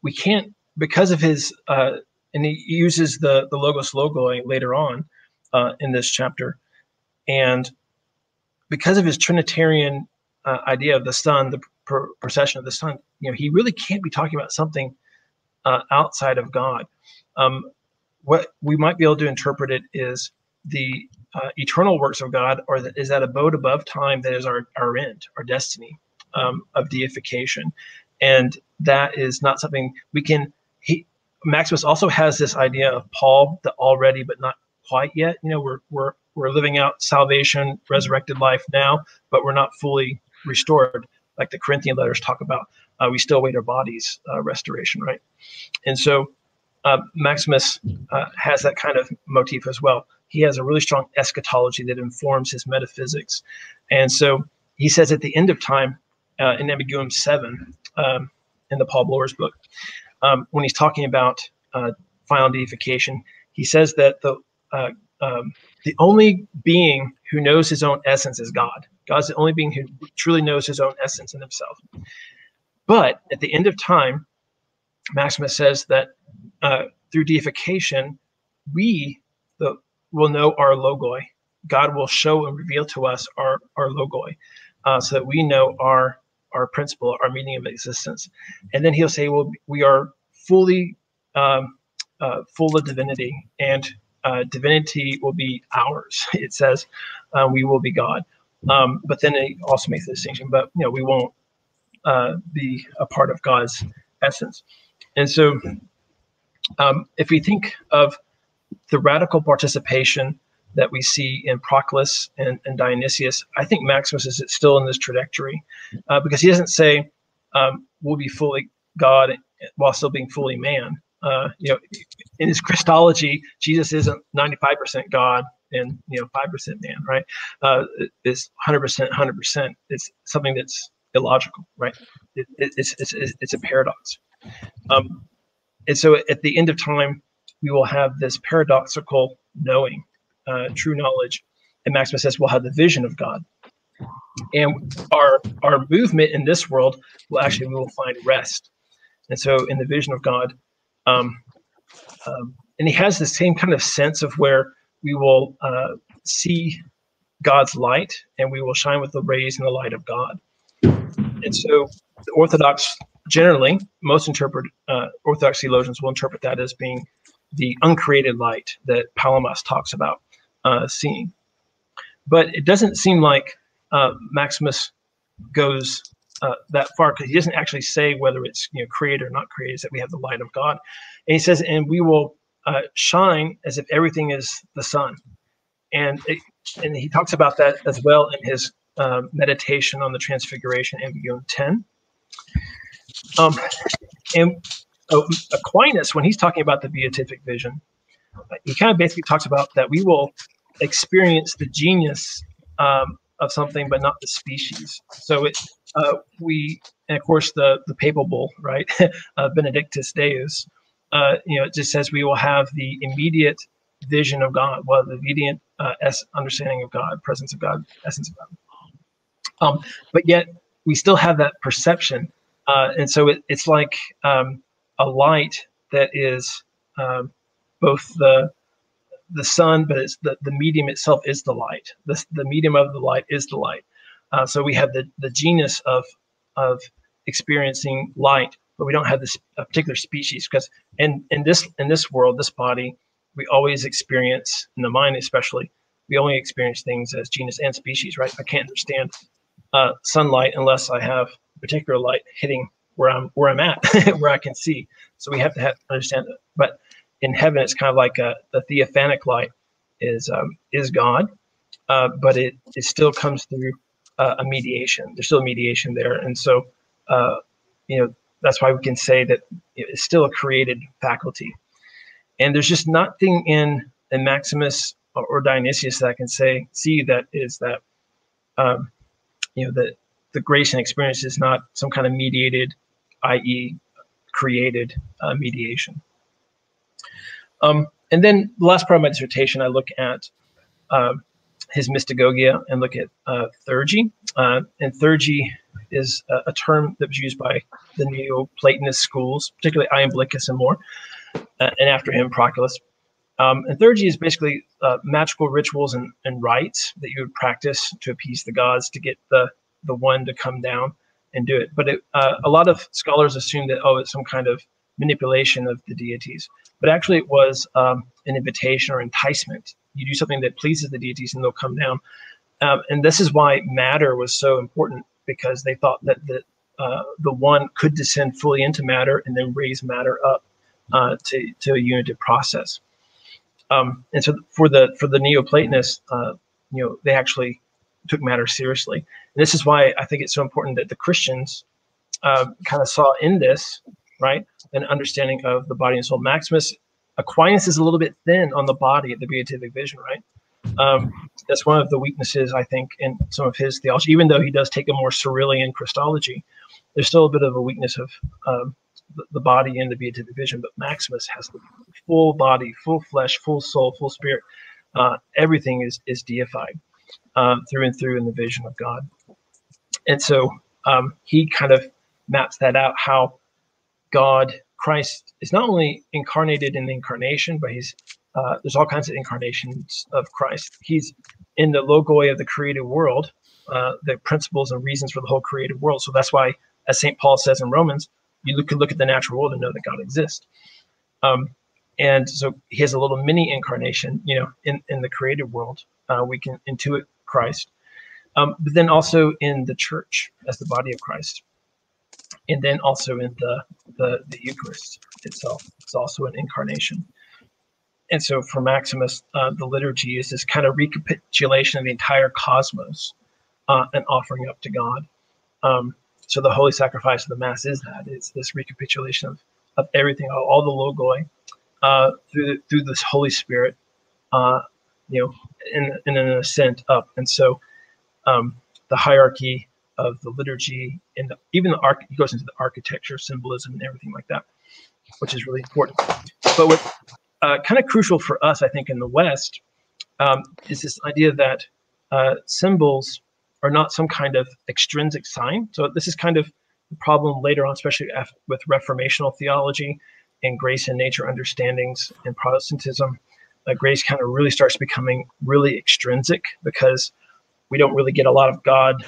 we can't, because of his, uh, and he uses the the logos logoi later on uh, in this chapter, and because of his Trinitarian uh, idea of the Son, the per procession of the Son, you know, he really can't be talking about something uh, outside of God. Um, What we might be able to interpret it is the uh, eternal works of God, or the, is that abode above time that is our, our end, our destiny um, of deification. And that is not something we can, he, Maximus also has this idea of Paul, the already but not quite yet. You know, we're we're we're living out salvation, resurrected life now, but we're not fully restored, like the Corinthian letters talk about. Uh, we still await our bodies' uh, restoration, right? And so uh, Maximus uh, has that kind of motif as well. He has a really strong eschatology that informs his metaphysics. And so he says at the end of time, uh, in Ambiguum seven, um, in the Paul Blower's book, um, when he's talking about uh, final deification, he says that the uh, um, the only being who knows his own essence is God. God's the only being who truly knows his own essence in himself. But at the end of time, Maximus says that uh, through deification, we the, will know our Logoi. God will show and reveal to us our, our Logoi, uh, so that we know our our principle, our meaning of existence. And then he'll say, well, we are fully um, uh, full of divinity, and uh, divinity will be ours. It says uh, we will be God. Um, but then it also makes the distinction, but you know, we won't Uh, be a part of God's essence. And so um, if we think of the radical participation that we see in Proclus and, and Dionysius, I think Maximus is still in this trajectory uh, because he doesn't say um, we'll be fully God while still being fully man. Uh, you know, in his Christology, Jesus isn't ninety-five percent God and you know five percent man, right? Uh, it's one hundred percent, one hundred percent. It's something that's illogical, right? It, it, it's, it's, it's a paradox. Um, and so at the end of time, we will have this paradoxical knowing, uh, true knowledge. And Maximus says we'll have the vision of God. And our, our movement in this world will actually, we will find rest. And so in the vision of God, um, um, and he has the same kind of sense of where we will uh, see God's light and we will shine with the rays and the light of God. And so the Orthodox generally, most interpret, uh, Orthodox theologians will interpret that as being the uncreated light that Palamas talks about uh, seeing. But it doesn't seem like uh, Maximus goes uh, that far, because he doesn't actually say whether it's you know created or not created, it's that we have the light of God. And he says, and we will uh, shine as if everything is the sun. And, it, and he talks about that as well in his Uh, meditation on the Transfiguration, Ambiguum ten. Um, and uh, Aquinas, when he's talking about the Beatific vision, he kind of basically talks about that we will experience the genius um, of something, but not the species. So it, uh, we, and of course the, the papal bull, right, uh, Benedictus Deus, uh, you know, it just says we will have the immediate vision of God, well, the immediate uh, understanding of God, presence of God, essence of God. Um, but yet we still have that perception. Uh, and so it, it's like um, a light that is um, both the the sun, but it's the, the medium itself is the light. The, the medium of the light is the light. Uh, so we have the, the genus of, of experiencing light, but we don't have this a particular species, because in, in, this, in this world, this body, we always experience, in the mind especially, we only experience things as genus and species, right? I can't understand Uh, sunlight unless I have a particular light hitting where I'm where I'm at, where I can see. So we have to have, understand that. But in heaven, it's kind of like a, the theophanic light is um, is God, uh, but it it still comes through uh, a mediation. There's still a mediation there, and so uh, you know that's why we can say that it's still a created faculty. And there's just nothing in in Maximus or, or Dionysius that I can say see that is that. Um, You know, the, the grace and experience is not some kind of mediated, that is created uh, mediation. Um, and then the last part of my dissertation, I look at uh, his mystagogia and look at uh, thurgy. Uh, and thurgy is a, a term that was used by the Neoplatonist schools, particularly Iamblichus and more, uh, and after him, Proclus. Um, and thurgy is basically uh, magical rituals and, and rites that you would practice to appease the gods to get the, the one to come down and do it. But it, uh, a lot of scholars assume that, oh, it's some kind of manipulation of the deities. But actually it was um, an invitation or enticement. You do something that pleases the deities and they'll come down. Um, and this is why matter was so important, because they thought that the, uh, the one could descend fully into matter and then raise matter up uh, to, to a unitive process. Um, and so for the for the Neoplatonists, uh, you know, they actually took matters seriously. And this is why I think it's so important that the Christians uh, kind of saw in this, right, an understanding of the body and soul. Maximus, Aquinas is a little bit thin on the body at the Beatific vision, right? Um, that's one of the weaknesses, I think, in some of his theology, even though he does take a more Cyrillian Christology. There's still a bit of a weakness of um, the, the body and the Beatific vision, but Maximus has the full body, full flesh, full soul, full spirit. Uh, everything is is deified uh, through and through in the vision of God. And so um, he kind of maps that out, how God, Christ, is not only incarnated in the incarnation, but he's uh, there's all kinds of incarnations of Christ. He's in the Logoi of the created world, uh, the principles and reasons for the whole created world. So that's why, as Saint Paul says in Romans, you can look at the natural world and know that God exists. Um, and so he has a little mini incarnation, you know, in, in the created world. Uh, we can intuit Christ, um, but then also in the church as the body of Christ. And then also in the, the, the Eucharist itself, it's also an incarnation. And so for Maximus, uh, the liturgy is this kind of recapitulation of the entire cosmos uh, and offering up to God. Um, so the holy sacrifice of the Mass is that. It's this recapitulation of, of everything, all, all the Logoi, uh, through, the, through this Holy Spirit, uh, you know, in, in an ascent up. And so um, the hierarchy of the liturgy, and the, even the arch, he goes into the architecture, symbolism, and everything like that, which is really important. But what uh, kind of crucial for us, I think, in the West, um, is this idea that uh, symbols are not some kind of extrinsic sign. So this is kind of the problem later on, especially with reformational theology and grace and nature understandings in Protestantism. Uh, grace kind of really starts becoming really extrinsic, because we don't really get a lot of God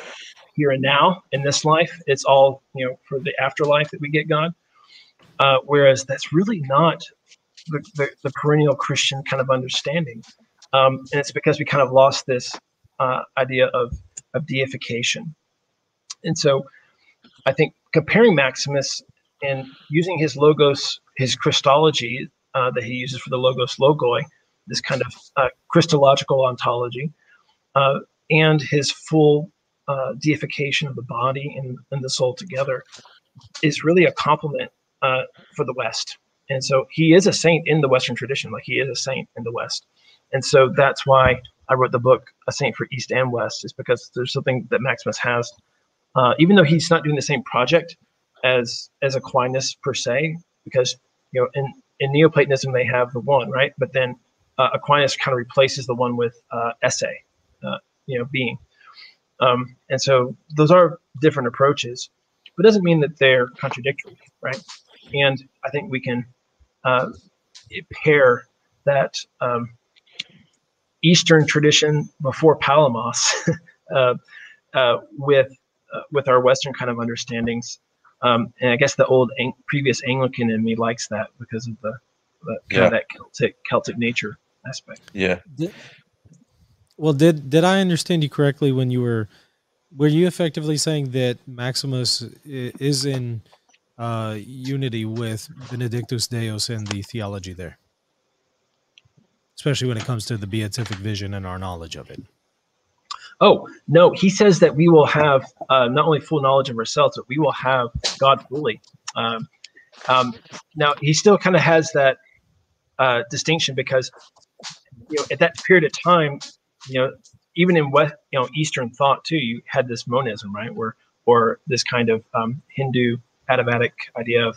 here and now in this life. It's all, you know, for the afterlife that we get God. Uh, whereas that's really not the, the, the perennial Christian kind of understanding. Um, and it's because we kind of lost this uh, idea of, of deification. And so I think comparing Maximus and using his Logos, his Christology uh, that he uses for the Logos Logoi, this kind of uh, Christological ontology, uh, and his full Uh, deification of the body and, and the soul together is really a compliment uh, for the West. And so he is a saint in the Western tradition, like he is a saint in the West. And so that's why I wrote the book, A Saint for East and West, is because there's something that Maximus has, uh, even though he's not doing the same project as as Aquinas per se, because, you know, in, in Neoplatonism, they have the one, right? But then uh, Aquinas kind of replaces the one with uh, esse, uh, you know, being. Um, and so those are different approaches, but it doesn't mean that they're contradictory, right? And I think we can uh, pair that um, Eastern tradition before Palamas uh, uh, with uh, with our Western kind of understandings. Um, and I guess the old Ang previous Anglican in me likes that because of the, the yeah. kind of that Celtic Celtic nature aspect. Yeah. Well, did did I understand you correctly when you were, were you effectively saying that Maximus is in uh, unity with Benedictus Deus and the theology there, especially when it comes to the beatific vision and our knowledge of it? Oh no, he says that we will have uh, not only full knowledge of ourselves, but we will have God fully. Um, um, now he still kind of has that uh, distinction because, you know, at that period of time, you know, even in West, you know, Eastern thought too, you had this monism, right? Where, or this kind of um, Hindu Adiabatic idea of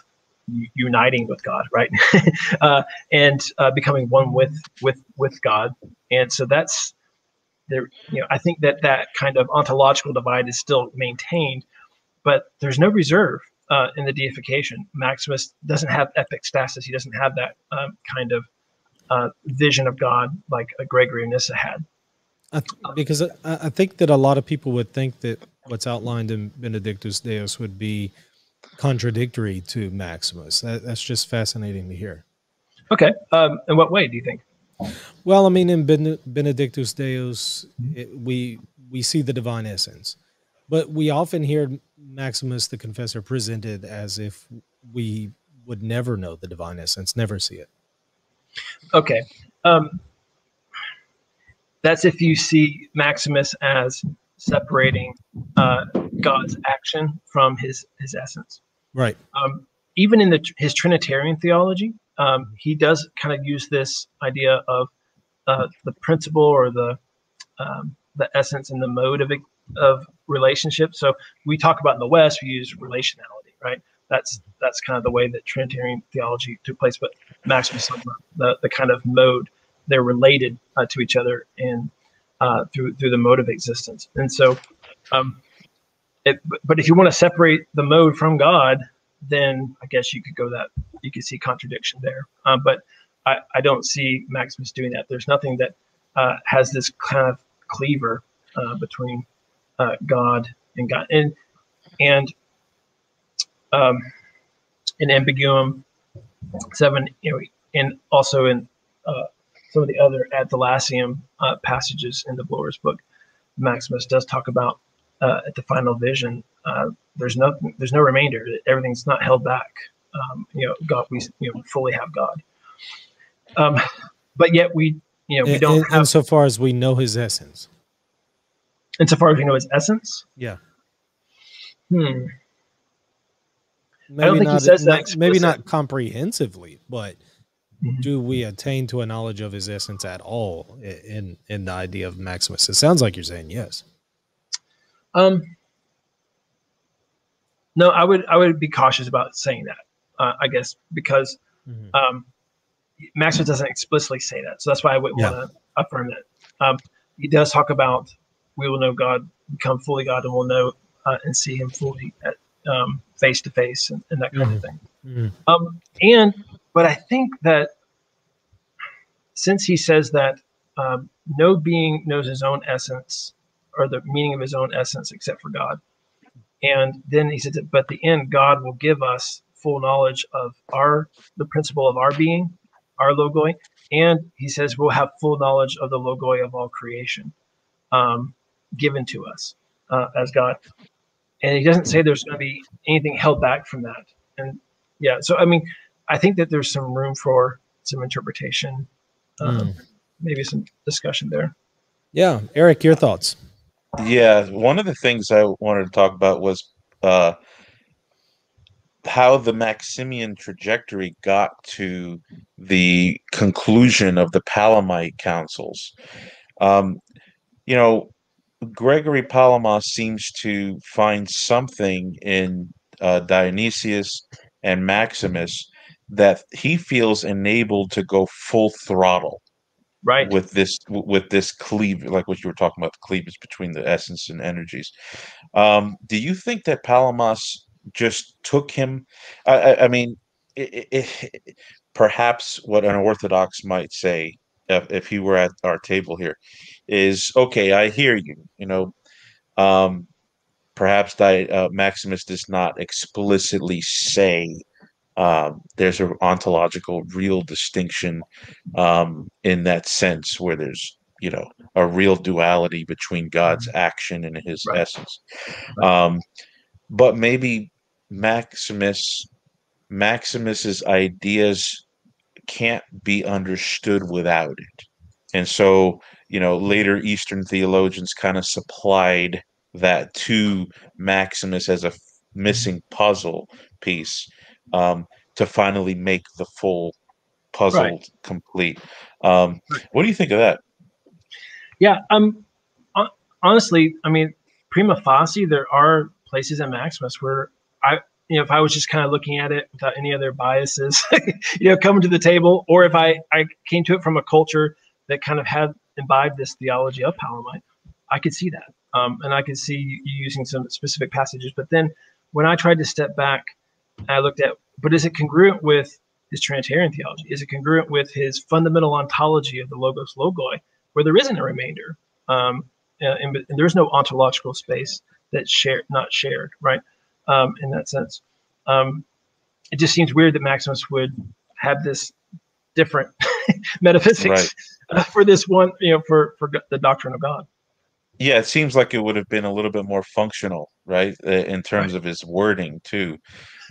uniting with God, right? uh, and uh, becoming one with with with God. And so that's there. You know, I think that that kind of ontological divide is still maintained, but there's no reserve uh, in the deification. Maximus doesn't have epistasis. He doesn't have that um, kind of uh, vision of God like a Gregory of Nyssa had. I th because I, I think that a lot of people would think that what's outlined in Benedictus Deus would be contradictory to Maximus. That, that's just fascinating to hear. Okay. Um, in what way do you think? Well, I mean, in ben Benedictus Deus, it, we, we see the divine essence, but we often hear Maximus the Confessor presented as if we would never know the divine essence, never see it. Okay. Um, that's if you see Maximus as separating uh, God's action from his his essence. Right. Um, even in the, his Trinitarian theology, um, he does kind of use this idea of uh, the principle or the um, the essence and the mode of of relationship. So we talk about in the West, we use relationality, right? That's that's kind of the way that Trinitarian theology took place. But Maximus, the the kind of mode they're related uh, to each other and uh, through through the mode of existence. And so, um, it, but if you want to separate the mode from God, then I guess you could go that you could see contradiction there. Um, but I, I don't see Maximus doing that. There's nothing that uh, has this kind of cleaver uh, between uh, God and God and and. Um, in Ambiguum seven, you know, and also in uh, some of the other Athanasium uh, passages in the Blower's book, Maximus does talk about uh, at the final vision. Uh, there's no, there's no remainder. Everything's not held back. Um, you know, God, we you know, fully have God. Um, but yet we, you know, we don't. And, have, and so far as we know his essence. And so far as we know his essence. Yeah. Hmm. Maybe I don't think not, he says that explicitly. Maybe not comprehensively, but mm-hmm. do we attain to a knowledge of his essence at all in in the idea of Maximus? It sounds like you're saying yes. Um, no, I would I would be cautious about saying that. Uh, I guess because mm-hmm. um, Maximus doesn't explicitly say that, so that's why I wouldn't yeah. want to affirm that. Um, he does talk about we will know God, become fully God, and we'll know uh, and see Him fully at. Um, face to face and, and that kind mm-hmm. of thing. Mm-hmm. Um, and, but I think that since he says that um, no being knows his own essence or the meaning of his own essence except for God. And then he says that, but the end, God will give us full knowledge of our, the principle of our being, our Logoi. And he says, we'll have full knowledge of the Logoi of all creation um, given to us uh, as God. And he doesn't say there's going to be anything held back from that. And yeah, so I mean, I think that there's some room for some interpretation, um, mm. maybe some discussion there. Yeah. Eric, your thoughts? Yeah. One of the things I wanted to talk about was uh, how the Maximian trajectory got to the conclusion of the Palamite councils. Um, you know, Gregory Palamas seems to find something in uh, Dionysius and Maximus that he feels enabled to go full throttle, right? With this, with this cleave, like what you were talking about, the cleavage between the essence and energies. Um, do you think that Palamas just took him? I, I, I mean, it, it, it, perhaps what an Orthodox might say. If, if he were at our table here, is okay. I hear you. You know, um, perhaps Di, uh, Maximus does not explicitly say uh, there's an ontological real distinction um, in that sense, where there's you know a real duality between God's action and His right. essence. Um, but maybe Maximus, Maximus's ideas can't be understood without it. And so, you know, later Eastern theologians kind of supplied that to Maximus as a missing puzzle piece um, to finally make the full puzzle right. complete. Um, what do you think of that? Yeah, um, honestly, I mean, prima facie, there are places in Maximus where I, you know, if I was just kind of looking at it without any other biases, you know, coming to the table, or if I, I came to it from a culture that kind of had imbibed this theology of Palamite, I could see that. Um, and I could see you using some specific passages. But then when I tried to step back, I looked at, but is it congruent with his Trinitarian theology? Is it congruent with his fundamental ontology of the Logos Logoi, where there isn't a remainder? Um, and, and there's no ontological space that's shared, not shared, right? Um, in that sense, um, it just seems weird that Maximus would have this different metaphysics right. uh, for this one, you know, for for the doctrine of God. Yeah, it seems like it would have been a little bit more functional, right, in terms right. of his wording too.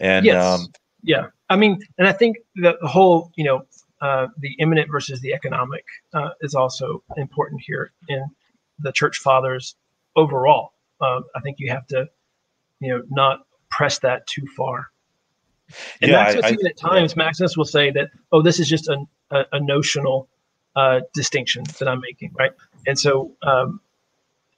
And yes. um, yeah, I mean, and I think the whole, you know, uh, the immanent versus the economic uh, is also important here in the Church Fathers overall. Uh, I think you have to, you know, not press that too far. And yeah, Maximus, I, even I, at times, yeah. Maximus will say that, oh, this is just a, a, a notional uh, distinction that I'm making, right? And so, um,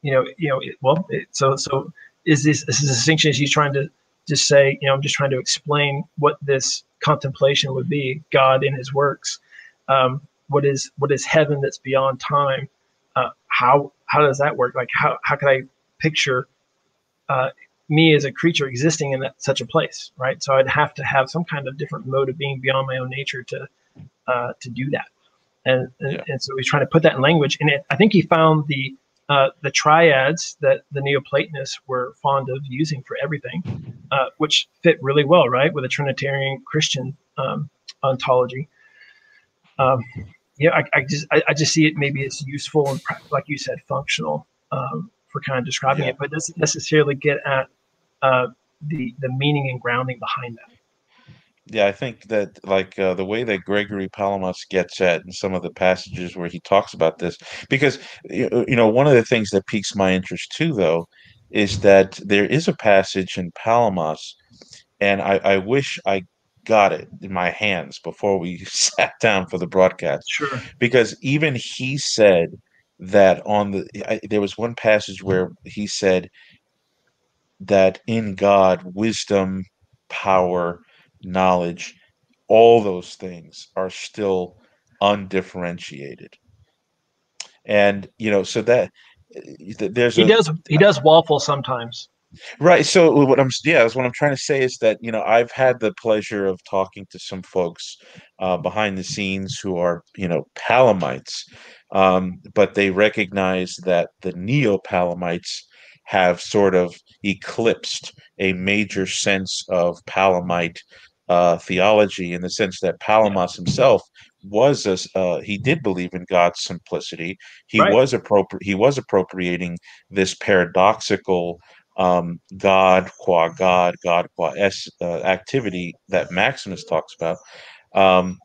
you know, you know, it, well, it, so so is this, this is a distinction? Is he trying to just say, you know, I'm just trying to explain what this contemplation would be, God in His works. Um, what is what is heaven that's beyond time? Uh, how how does that work? Like, how how can I picture uh, me as a creature existing in that, such a place, right? So I'd have to have some kind of different mode of being beyond my own nature to uh, to do that. And, yeah. and so he's trying to put that in language. And it, I think he found the uh, the triads that the Neoplatonists were fond of using for everything, uh, which fit really well, right, with a Trinitarian Christian um, ontology. Um, yeah, I, I just I, I just see it maybe as useful and, like you said, functional um, for kind of describing yeah. it, but doesn't necessarily get at uh, the the meaning and grounding behind that. Yeah, I think that, like, uh, the way that Gregory Palamas gets at in some of the passages where he talks about this, because, you know, one of the things that piques my interest too, though, is that there is a passage in Palamas, and I, I wish I got it in my hands before we sat down for the broadcast. Sure. Because even he said that on the, I, there was one passage where he said that in God, wisdom, power, knowledge, all those things are still undifferentiated. And, you know, so that there's he a, does he does waffle sometimes, right? So what I'm yeah that's what I'm trying to say is that, you know, I've had the pleasure of talking to some folks uh behind the scenes who are, you know, Palamites, um but they recognize that the Neo-Palamites have sort of eclipsed a major sense of Palamite uh, theology, in the sense that Palamas himself was a, uh, he did believe in God's simplicity. He right. was appropri- he was appropriating this paradoxical um, God qua God, God qua es uh, activity that Maximus talks about, um,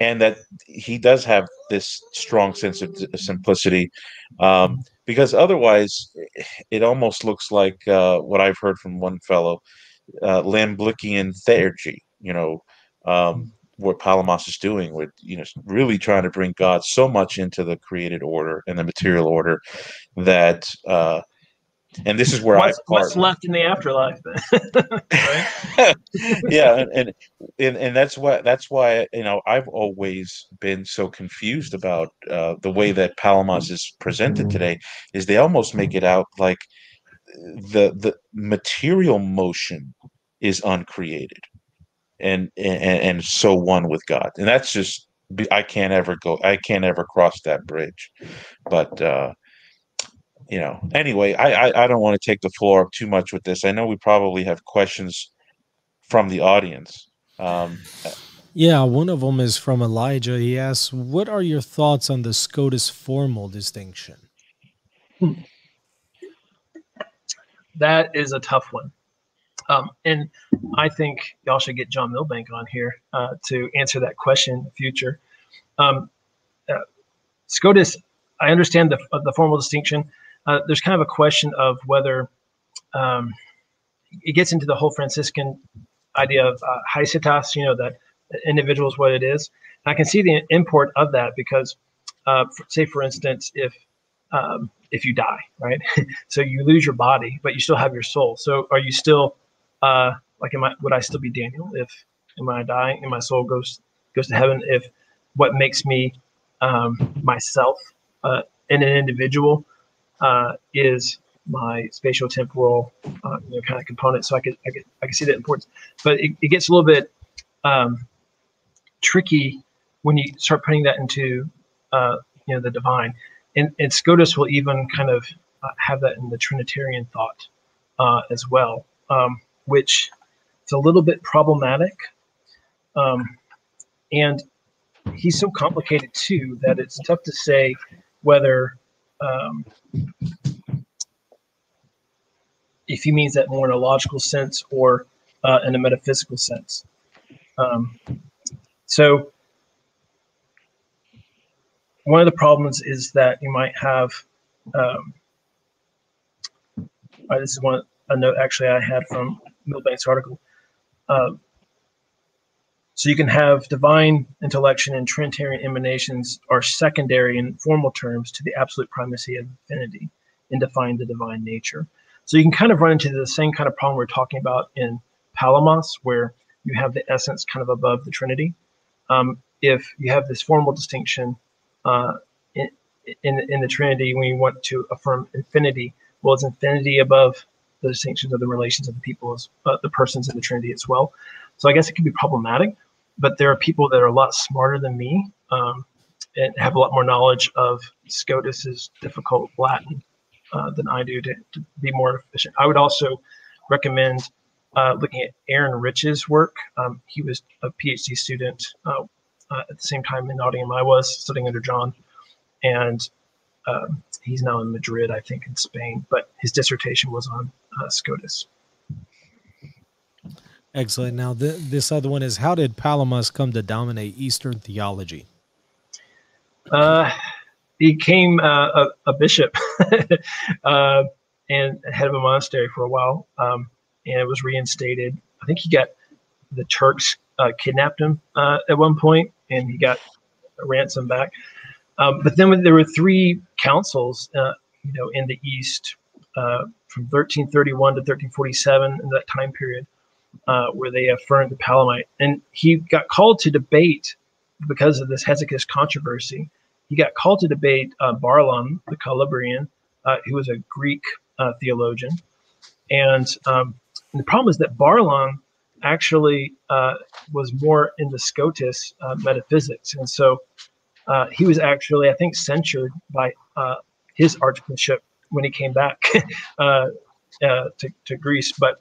and that he does have this strong sense of simplicity. Um, Because otherwise, it almost looks like uh, what I've heard from one fellow, uh, Iamblichian theurgy, you know, um, what Palamas is doing with, you know, really trying to bring God so much into the created order and the material order that, uh, and this is where I what's left in the afterlife, then. yeah, and, and and that's why that's why you know I've always been so confused about uh, the way that Palamas is presented today. Is they almost make it out like the the material motion is uncreated, and and and so one with God, and that's just I can't ever go I can't ever cross that bridge, but. Uh, You know, anyway, I, I, I don't want to take the floor up too much with this. I know we probably have questions from the audience. Um, yeah, one of them is from Elijah. He asks, what are your thoughts on the Scotus formal distinction? That is a tough one. Um, and I think y'all should get John Milbank on here uh, to answer that question in the future. Um, uh, Scotus, I understand the, the formal distinction. Uh, there's kind of a question of whether um, it gets into the whole Franciscan idea of uh, haesitas, you know, that individual is what it is. And I can see the import of that because, uh, for, say, for instance, if um, if you die, right? So you lose your body, but you still have your soul. So are you still uh, like? Am I? Would I still be Daniel if when I die and my soul goes goes to heaven? If what makes me um, myself uh, and an individual. Uh, is my spatial temporal uh, you know, kind of component, so I could I could I could see that importance, but it, it gets a little bit um, tricky when you start putting that into uh, you know the divine, and, and Scotus will even kind of uh, have that in the Trinitarian thought uh, as well, um, which is a little bit problematic, um, and he's so complicated too that it's tough to say whether. Um, if he means that more in a logical sense or uh, in a metaphysical sense. Um, so one of the problems is that you might have, um, uh, this is one a note actually I had from Milbank's article. Uh, so you can have divine intellection and Trinitarian emanations are secondary in formal terms to the absolute primacy of divinity and define the divine nature. So you can kind of run into the same kind of problem we're talking about in Palamas, where you have the essence kind of above the Trinity. Um, if you have this formal distinction uh, in, in, in the Trinity, when you want to affirm infinity, well, is infinity above the distinctions of the relations of the people, uh, the persons in the Trinity as well? So I guess it can be problematic, but there are people that are a lot smarter than me um, and have a lot more knowledge of Scotus's difficult Latin uh, than I do to, to be more efficient. I would also recommend Uh, looking at Aaron Rich's work. Um, he was a PhD student uh, uh, at the same time in Nottingham I was, studying under John, and uh, he's now in Madrid, I think, in Spain, but his dissertation was on uh, Scotus. Excellent. Now, th this other one is, how did Palamas come to dominate Eastern theology? Uh, he became uh, a, a bishop uh, and head of a monastery for a while. Um, And it was reinstated. I think he got the Turks uh, kidnapped him uh, at one point, and he got a ransom back. Um, but then when there were three councils, uh, you know, in the East uh, from thirteen thirty-one to thirteen forty-seven, in that time period, uh, where they affirmed the Palamite, and he got called to debate because of this Hesychast controversy. He got called to debate uh, Barlaam the Calabrian, uh, who was a Greek uh, theologian, and um, And the problem is that Barlaam actually uh, was more into Scotus uh, metaphysics. And so uh, he was actually, I think, censured by uh, his archbishop when he came back uh, uh, to, to Greece. But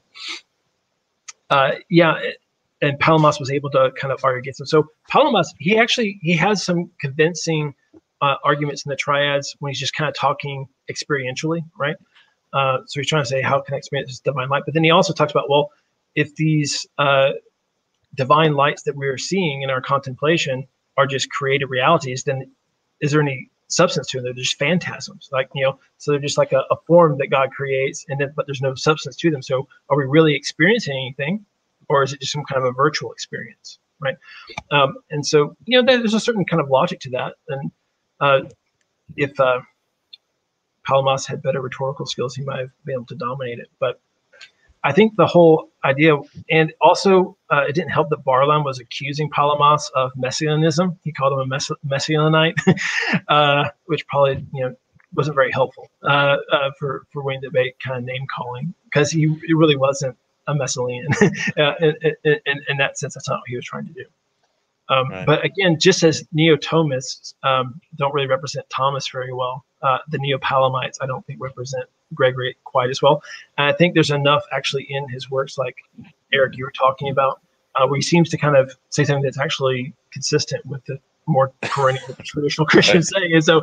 uh, yeah, and Palamas was able to kind of argue against him. So Palamas, he actually, he has some convincing uh, arguments in the triads when he's just kind of talking experientially, right? Uh, so he's trying to say, how can I experience this divine light? But then he also talks about, well, if these uh, divine lights that we're seeing in our contemplation are just created realities, then is there any substance to them? They're just phantasms. Like, you know, so they're just like a, a form that God creates, and then, but there's no substance to them. So are we really experiencing anything, or is it just some kind of a virtual experience, right? Um, and so, you know, there's a certain kind of logic to that. And uh, if... Uh, Palamas had better rhetorical skills, he might have been able to dominate it. But I think the whole idea, and also uh, it didn't help that Barlaam was accusing Palamas of Messianism. He called him a mess Messianite, uh, which probably, you know, wasn't very helpful uh, uh, for, for winning debate, kind of name calling, because he, he really wasn't a Messian uh, in, in, in that sense. That's not what he was trying to do. Um, right. But again, just as Neoptomists um, don't really represent Thomas very well, uh, the Neopalamites, I don't think, represent Gregory quite as well. And I think there's enough actually in his works, like Eric, you were talking about, uh, where he seems to kind of say something that's actually consistent with the more perennial traditional Christian right. saying. And so,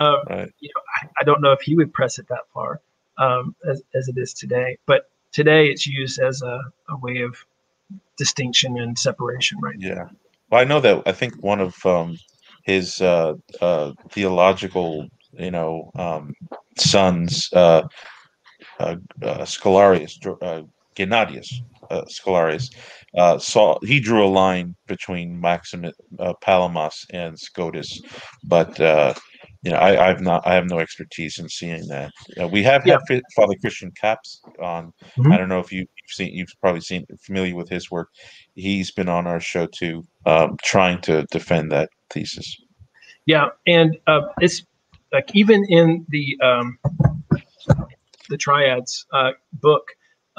um, right. you know, I, I don't know if he would press it that far um, as, as it is today. But today it's used as a, a way of distinction and separation, right? Yeah. Now. Well, I know that I think one of um, his uh, uh, theological, you know, um, sons, uh, uh, uh, Scholarius, uh, Gennadius uh, Scholarius, uh, saw he drew a line between Maximus, uh, Palamas, and Scotus, but uh, you know, I, I've not, I have no expertise in seeing that. Uh, we have yeah. had Father Christian Capps on. Mm-hmm. I don't know if you, you've seen, you've probably seen, familiar with his work. He's been on our show too, um, trying to defend that thesis. Yeah, and uh, it's like even in the um, the triads uh, book,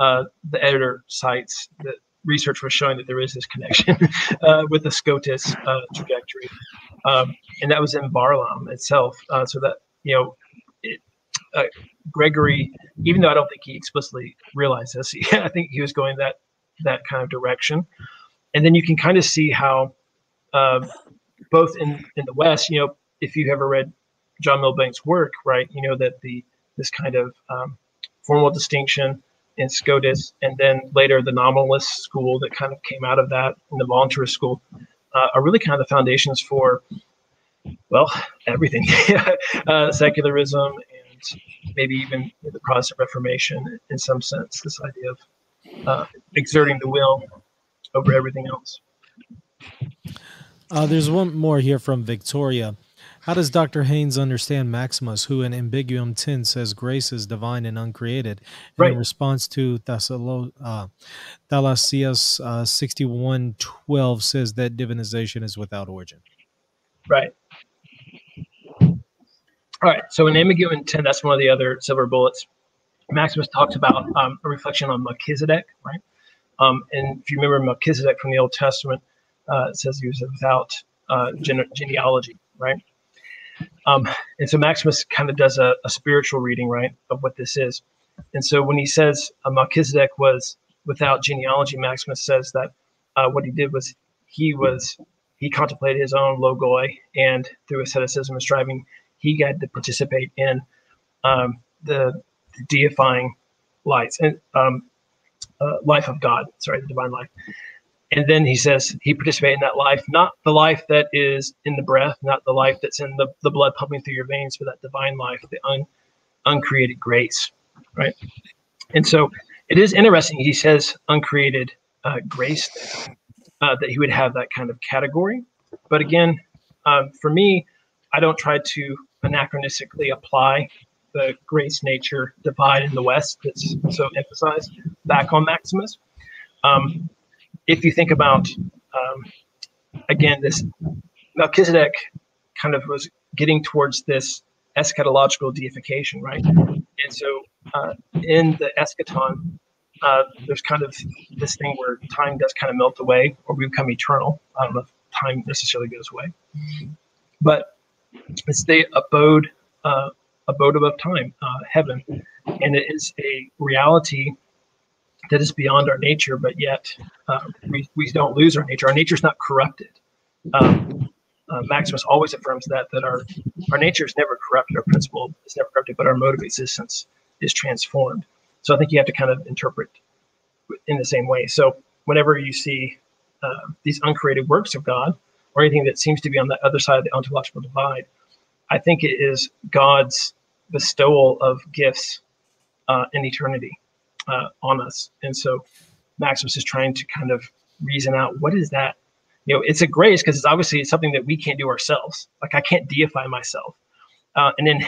uh, the editor cites that research was showing that there is this connection uh, with the Scotus uh, trajectory, um, and that was in Barlaam itself. Uh, so that, you know, it, uh, Gregory, even though I don't think he explicitly realized this, he, I think he was going that that kind of direction. And then you can kind of see how, uh, both in in the West, you know, if you've ever read John Milbank's work, right, you know that the this kind of um, formal distinction in Scotus, and then later the nominalist school that kind of came out of that, and the voluntarist school, uh, are really kind of the foundations for well, everything, uh, secularism, and maybe even the Protestant Reformation in some sense, this idea of uh, exerting the will over everything else. Uh, there's one more here from Victoria. How does Doctor Haynes understand Maximus, who in Ambiguum ten says grace is divine and uncreated? And right. In response to Thalassius uh, uh, sixty-one twelve says that divinization is without origin. Right. All right. So in Ambiguum ten, that's one of the other silver bullets. Maximus talks about um, a reflection on Melchizedek, right? Um, and if you remember Melchizedek from the Old Testament, uh, it says he was without uh, gene genealogy, right? Um, and so Maximus kind of does a, a spiritual reading, right, of what this is. And so when he says uh, Melchizedek was without genealogy, Maximus says that uh, what he did was he was he contemplated his own Logoi, and through asceticism and striving, he got to participate in um, the, the deifying lights and um, uh, life of God. Sorry, the divine life. And then he says he participated in that life, not the life that is in the breath, not the life that's in the, the blood pumping through your veins, but that divine life, the un, uncreated grace, right? And so it is interesting. He says uncreated uh, grace, uh, that he would have that kind of category. But again, um, for me, I don't try to anachronistically apply the grace nature divide in the West that's so emphasized back on Maximus. Um, If you think about, um, again, this Melchizedek kind of was getting towards this eschatological deification, right? And so uh, in the eschaton, uh, there's kind of this thing where time does kind of melt away or we become eternal. I don't know if time necessarily goes away. But it's the abode, uh, abode above time, uh, heaven. And it is a reality that is beyond our nature, but yet uh, we, we don't lose our nature. Our nature is not corrupted. Um, uh, Maximus always affirms that, that our, our nature is never corrupted, our principle is never corrupted, but our mode of existence is transformed. So I think you have to kind of interpret in the same way. So whenever you see uh, these uncreated works of God or anything that seems to be on the other side of the ontological divide, I think it is God's bestowal of gifts uh, in eternity. Uh, on us. And so Maximus is trying to kind of reason out, what is that? You know, it's a grace because it's obviously it's something that we can't do ourselves. Like I can't deify myself. Uh, and then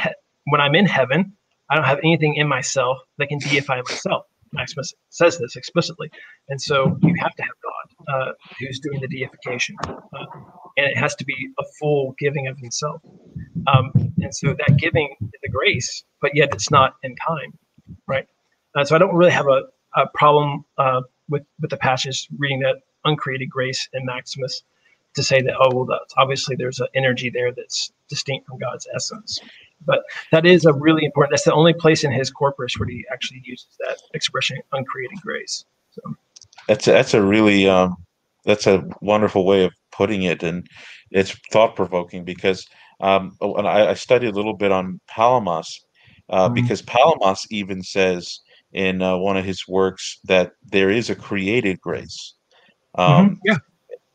when I'm in heaven, I don't have anything in myself that can deify myself. Maximus says this explicitly. And so you have to have God uh, who's doing the deification. Uh, and it has to be a full giving of himself. Um, and so that giving is the grace, but yet it's not in time, right? Uh, so I don't really have a, a problem uh, with, with the passage reading that uncreated grace in Maximus to say that, oh, well, that's, obviously there's an energy there that's distinct from God's essence. But that is a really important, that's the only place in his corpus where he actually uses that expression, uncreated grace. So. That's, a, that's a really, um, that's a wonderful way of putting it. And it's thought-provoking because um, and I, I studied a little bit on Palamas uh, mm. because Palamas even says, in uh, one of his works that there is a created grace. Um, mm-hmm, yeah.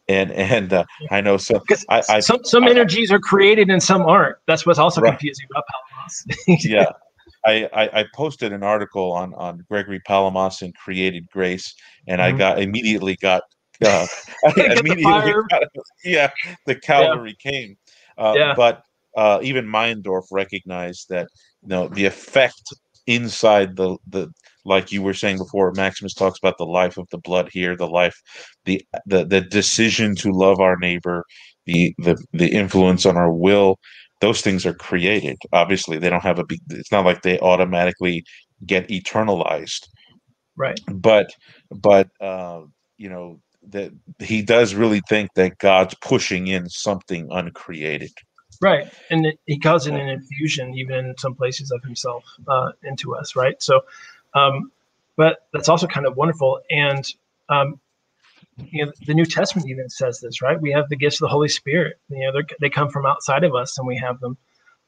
And, and uh, I know so, I, I, some, some I, energies are created and some aren't. That's what's also right. confusing about Palamas. Yeah. I, I, I posted an article on, on Gregory Palamas and created grace. And mm-hmm. I got immediately got, uh, immediately the got yeah, the cavalry yeah. came. Uh, yeah. But uh, even Meindorf recognized that you know, the effect inside the the like you were saying before, Maximus talks about the life of the blood here, the life, the the the decision to love our neighbor, the the the influence on our will. Those things are created. Obviously, they don't have a. It's not like they automatically get eternalized, right? But but uh, you know that he does really think that God's pushing in something uncreated. Right, and it, he calls it an infusion, even in some places of himself uh, into us, right? So, um, but that's also kind of wonderful. And um, you know, the New Testament even says this, right? We have the gifts of the Holy Spirit. You know, they come from outside of us, and we have them.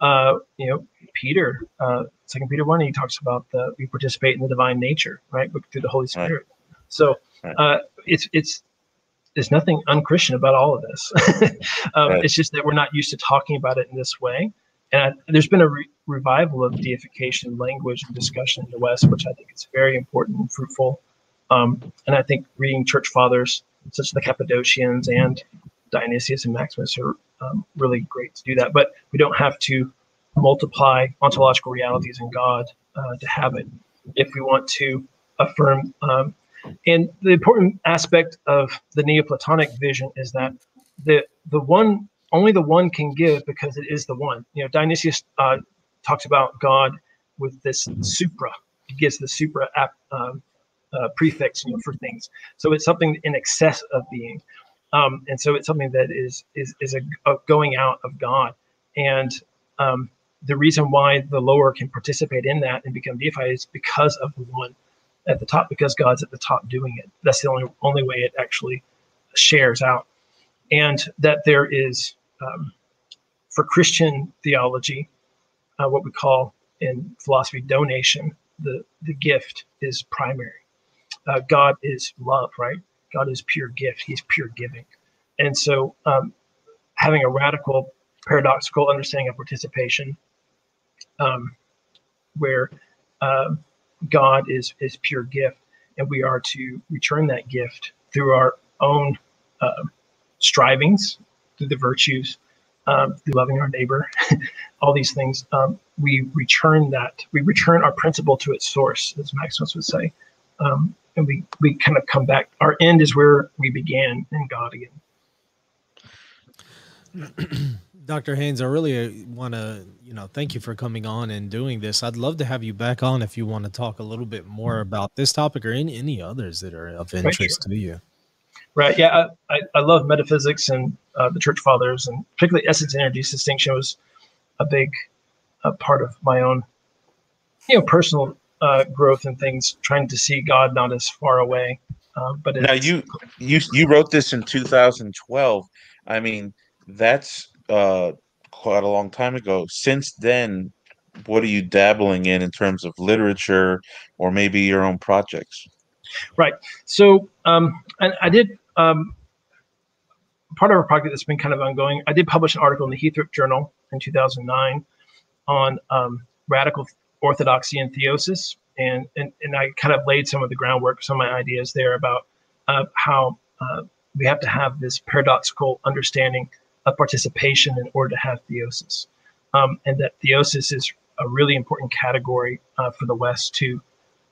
Uh, you know, Peter, uh, Second Peter one, he talks about the we participate in the divine nature, right, through the Holy Spirit. Right. So uh, it's it's there's nothing unchristian about all of this. um, right. It's just that we're not used to talking about it in this way. And I, there's been a re revival of deification language and discussion in the West, which I think is very important and fruitful. Um, and I think reading church fathers, such as the Cappadocians and Dionysius and Maximus, are um, really great to do that. But we don't have to multiply ontological realities in God uh, to have it if we want to affirm. Um, and the important aspect of the Neoplatonic vision is that the the one, only the one can give, because it is the one. You know, Dionysius uh, talks about God with this supra. He gives the supra ap, um, uh, prefix, you know, for things. So it's something in excess of being. Um, and so it's something that is is, is a, a going out of God. And um, the reason why the lower can participate in that and become deified is because of the one at the top, because God's at the top doing it. That's the only only way it actually shares out. And that there is, um, for Christian theology, uh, what we call in philosophy donation, the, the gift is primary. Uh, God is love, right? God is pure gift. He's pure giving. And so um, having a radical paradoxical understanding of participation, um, where uh, God is, is pure gift, and we are to return that gift through our own uh, strivings, through the virtues, um, through loving our neighbor, all these things. Um, we return that. We return our principle to its source, as Maximus would say. Um, and we, we kind of come back. Our end is where we began in God again. Doctor Haynes, I really want to, you know, thank you for coming on and doing this. I'd love to have you back on if you want to talk a little bit more about this topic or any, any others that are of interest to you. Right. Yeah. I, I love metaphysics and uh, the church fathers, and particularly essence-energy distinction was a big uh, part of my own, you know, personal uh, growth and things, trying to see God not as far away. Uh, but now you, you, you wrote this in two thousand twelve. I mean, that's Uh, quite a long time ago. Since then, what are you dabbling in in terms of literature or maybe your own projects? Right. So um, and I did um, part of a project that's been kind of ongoing. I did publish an article in the Heathrop Journal in two thousand nine on um, radical orthodoxy and theosis. And, and, and I kind of laid some of the groundwork, some of my ideas there about uh, how uh, we have to have this paradoxical understanding of participation in order to have theosis. Um, and that theosis is a really important category uh, for the West to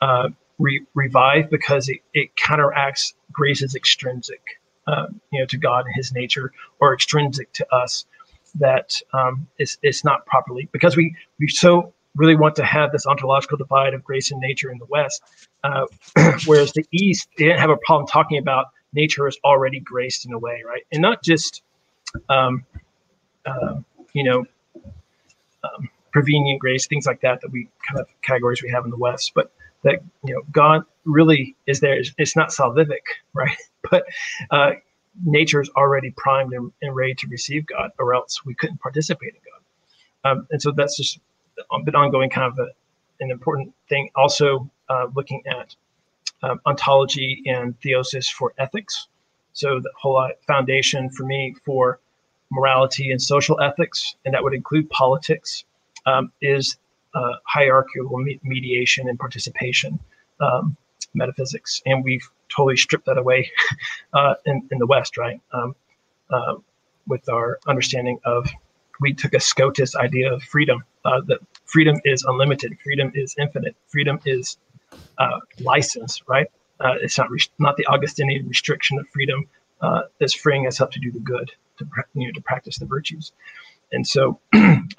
uh, re revive, because it, it counteracts grace as extrinsic, uh, you know, to God and his nature, or extrinsic to us, that um, it's, it's not properly. Because we, we so really want to have this ontological divide of grace and nature in the West, uh, whereas the East, they didn't have a problem talking about nature is already graced in a way, right? And not just Um, uh, you know, um, prevenient grace, things like that, that we kind of categories we have in the West, but that, you know, God really is there. It's, it's not salvific, right? But uh, nature is already primed and, and ready to receive God, or else we couldn't participate in God. Um, and so that's just been ongoing, kind of a, an important thing. Also uh, looking at um, ontology and theosis for ethics. So the whole foundation for me for morality and social ethics, and that would include politics, um, is uh, hierarchical me mediation and participation um, metaphysics. And we've totally stripped that away uh, in, in the West, right? Um, uh, with our understanding of, we took a Scotus idea of freedom, uh, that freedom is unlimited, freedom is infinite, freedom is uh, license, right? Uh, it's not not the Augustinian restriction of freedom uh, that's freeing us up to do the good, to you know, to practice the virtues, and so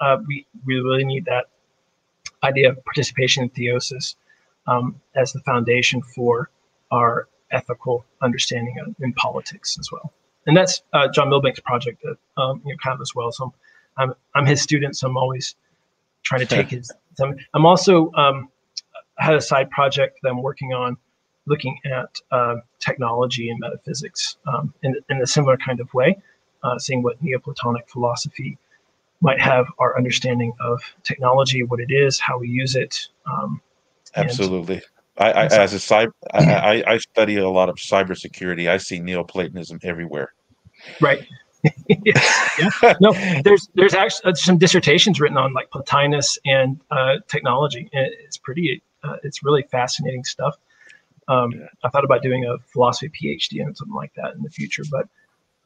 uh, we we really need that idea of participation in theosis um, as the foundation for our ethical understanding of, in politics as well. And that's uh, John Milbank's project, uh, um, you know, kind of as well. So I'm I'm, I'm his student, so I'm always trying to take his. I'm, I'm also um, I had a side project that I'm working on, looking at uh, technology and metaphysics um, in, in a similar kind of way, uh, seeing what Neoplatonic philosophy might have our understanding of technology, what it is, how we use it. Um, Absolutely. I, I as a cyber, I, I study a lot of cybersecurity. I see Neoplatonism everywhere. Right. yeah. Yeah. No, there's there's actually some dissertations written on like Plotinus and uh, technology. It's pretty. Uh, it's really fascinating stuff. Um, yeah. I thought about doing a philosophy PhD and something like that in the future, but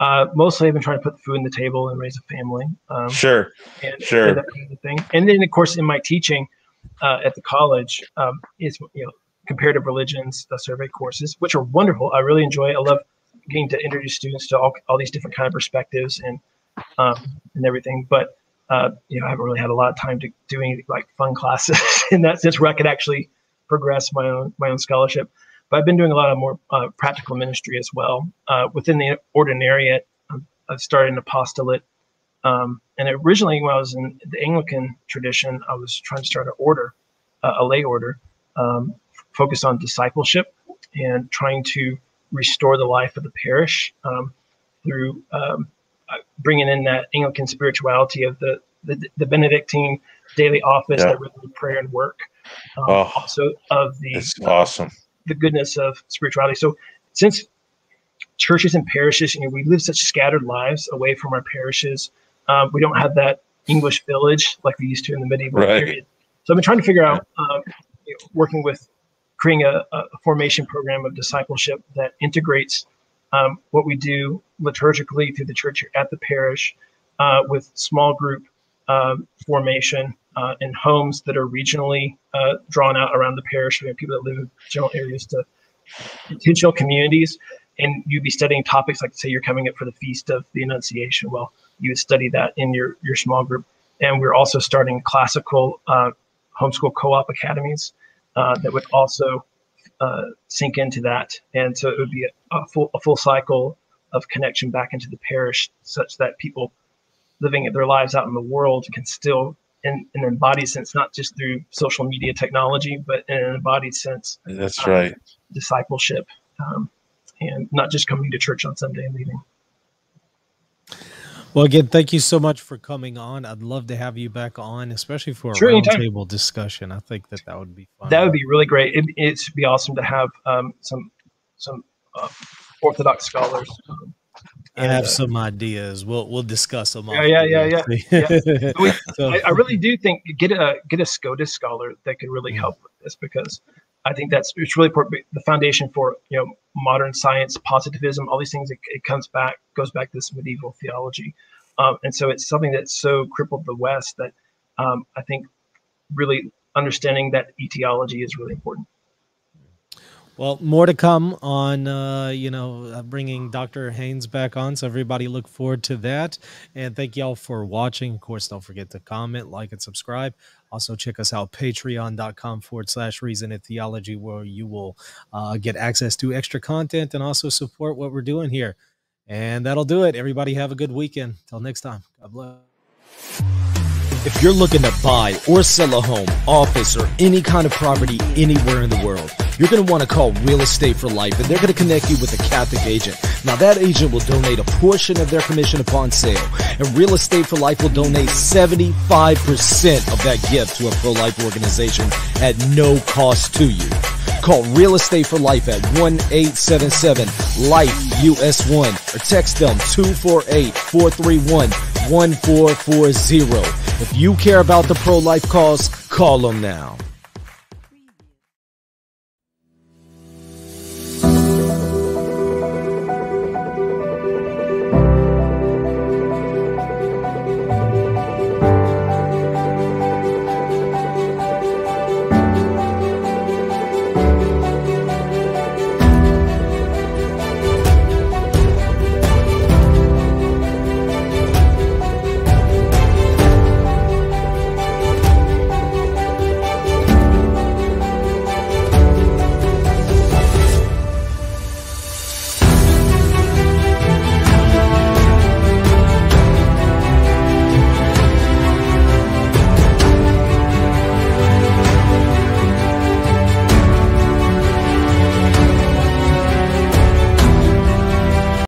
uh, mostly I've been trying to put food on the table and raise a family. Um, sure. And, sure. And that kind of thing. And then of course in my teaching uh, at the college um, is you know. comparative religions, the survey courses, which are wonderful. I really enjoy it. I love getting to introduce students to all, all these different kind of perspectives and um, and everything. But uh, you know, I haven't really had a lot of time to do any like fun classes in that sense where I could actually progress my own my own scholarship. But I've been doing a lot of more uh, practical ministry as well uh, within the ordinariate. I've started an apostolate, um, and originally when I was in the Anglican tradition, I was trying to start an order, uh, a lay order. Um, focused on discipleship and trying to restore the life of the parish um, through um, bringing in that Anglican spirituality of the, the, the Benedictine daily office, yeah. that rhythm of prayer and work. Um, oh, also of the, it's awesome. Uh, the goodness of spirituality. So since churches and parishes, you know, we live such scattered lives away from our parishes. Um, we don't have that English village like we used to in the medieval right. period. So I've been trying to figure out, um, you know, working with, creating a, a formation program of discipleship that integrates um, what we do liturgically through the church at the parish uh, with small group um, formation uh, and homes that are regionally uh, drawn out around the parish. We have people that live in general areas to intentional communities, and you'd be studying topics like, say, you're coming up for the Feast of the Annunciation. Well, you would study that in your, your small group. And we're also starting classical uh, homeschool co-op academies Uh, that would also uh, sink into that, and so it would be a, a full a full cycle of connection back into the parish, such that people living their lives out in the world can still, in, in an embodied sense, not just through social media technology, but in an embodied sense. That's um, right. Discipleship, um, and not just coming to church on Sunday and leaving. Well, again, thank you so much for coming on. I'd love to have you back on, especially for a sure, roundtable discussion. I think that that would be fun. That would be really great. It, it'd be awesome to have um, some some uh, Orthodox scholars. Um, I have uh, some ideas. We'll we'll discuss them. Yeah, yeah, yeah, yeah, yeah. So we, so, I, I really do think get a get a Scotus scholar that could really help with this, because I think that's it's really important. The foundation for you know modern science, positivism, all these things, it, it comes back, goes back to this medieval theology, um, and so it's something that's so crippled the West that um, I think really understanding that etiology is really important. Well, more to come on, uh, you know, bringing Doctor Haynes back on. So everybody look forward to that. And thank y'all for watching. Of course, don't forget to comment, like, and subscribe. Also, check us out, patreon.com forward slash reason and theology, where you will uh, get access to extra content and also support what we're doing here. And that'll do it. Everybody have a good weekend. Till next time. God bless. If you're looking to buy or sell a home, office, or any kind of property anywhere in the world, you're going to want to call Real Estate for Life, and they're going to connect you with a Catholic agent. Now, that agent will donate a portion of their commission upon sale, and Real Estate for Life will donate seventy-five percent of that gift to a pro-life organization at no cost to you. Call Real Estate for Life at one eight seven seven life U S one or text them two four eight, four three one, one four four zero. If you care about the pro-life cause, call them now.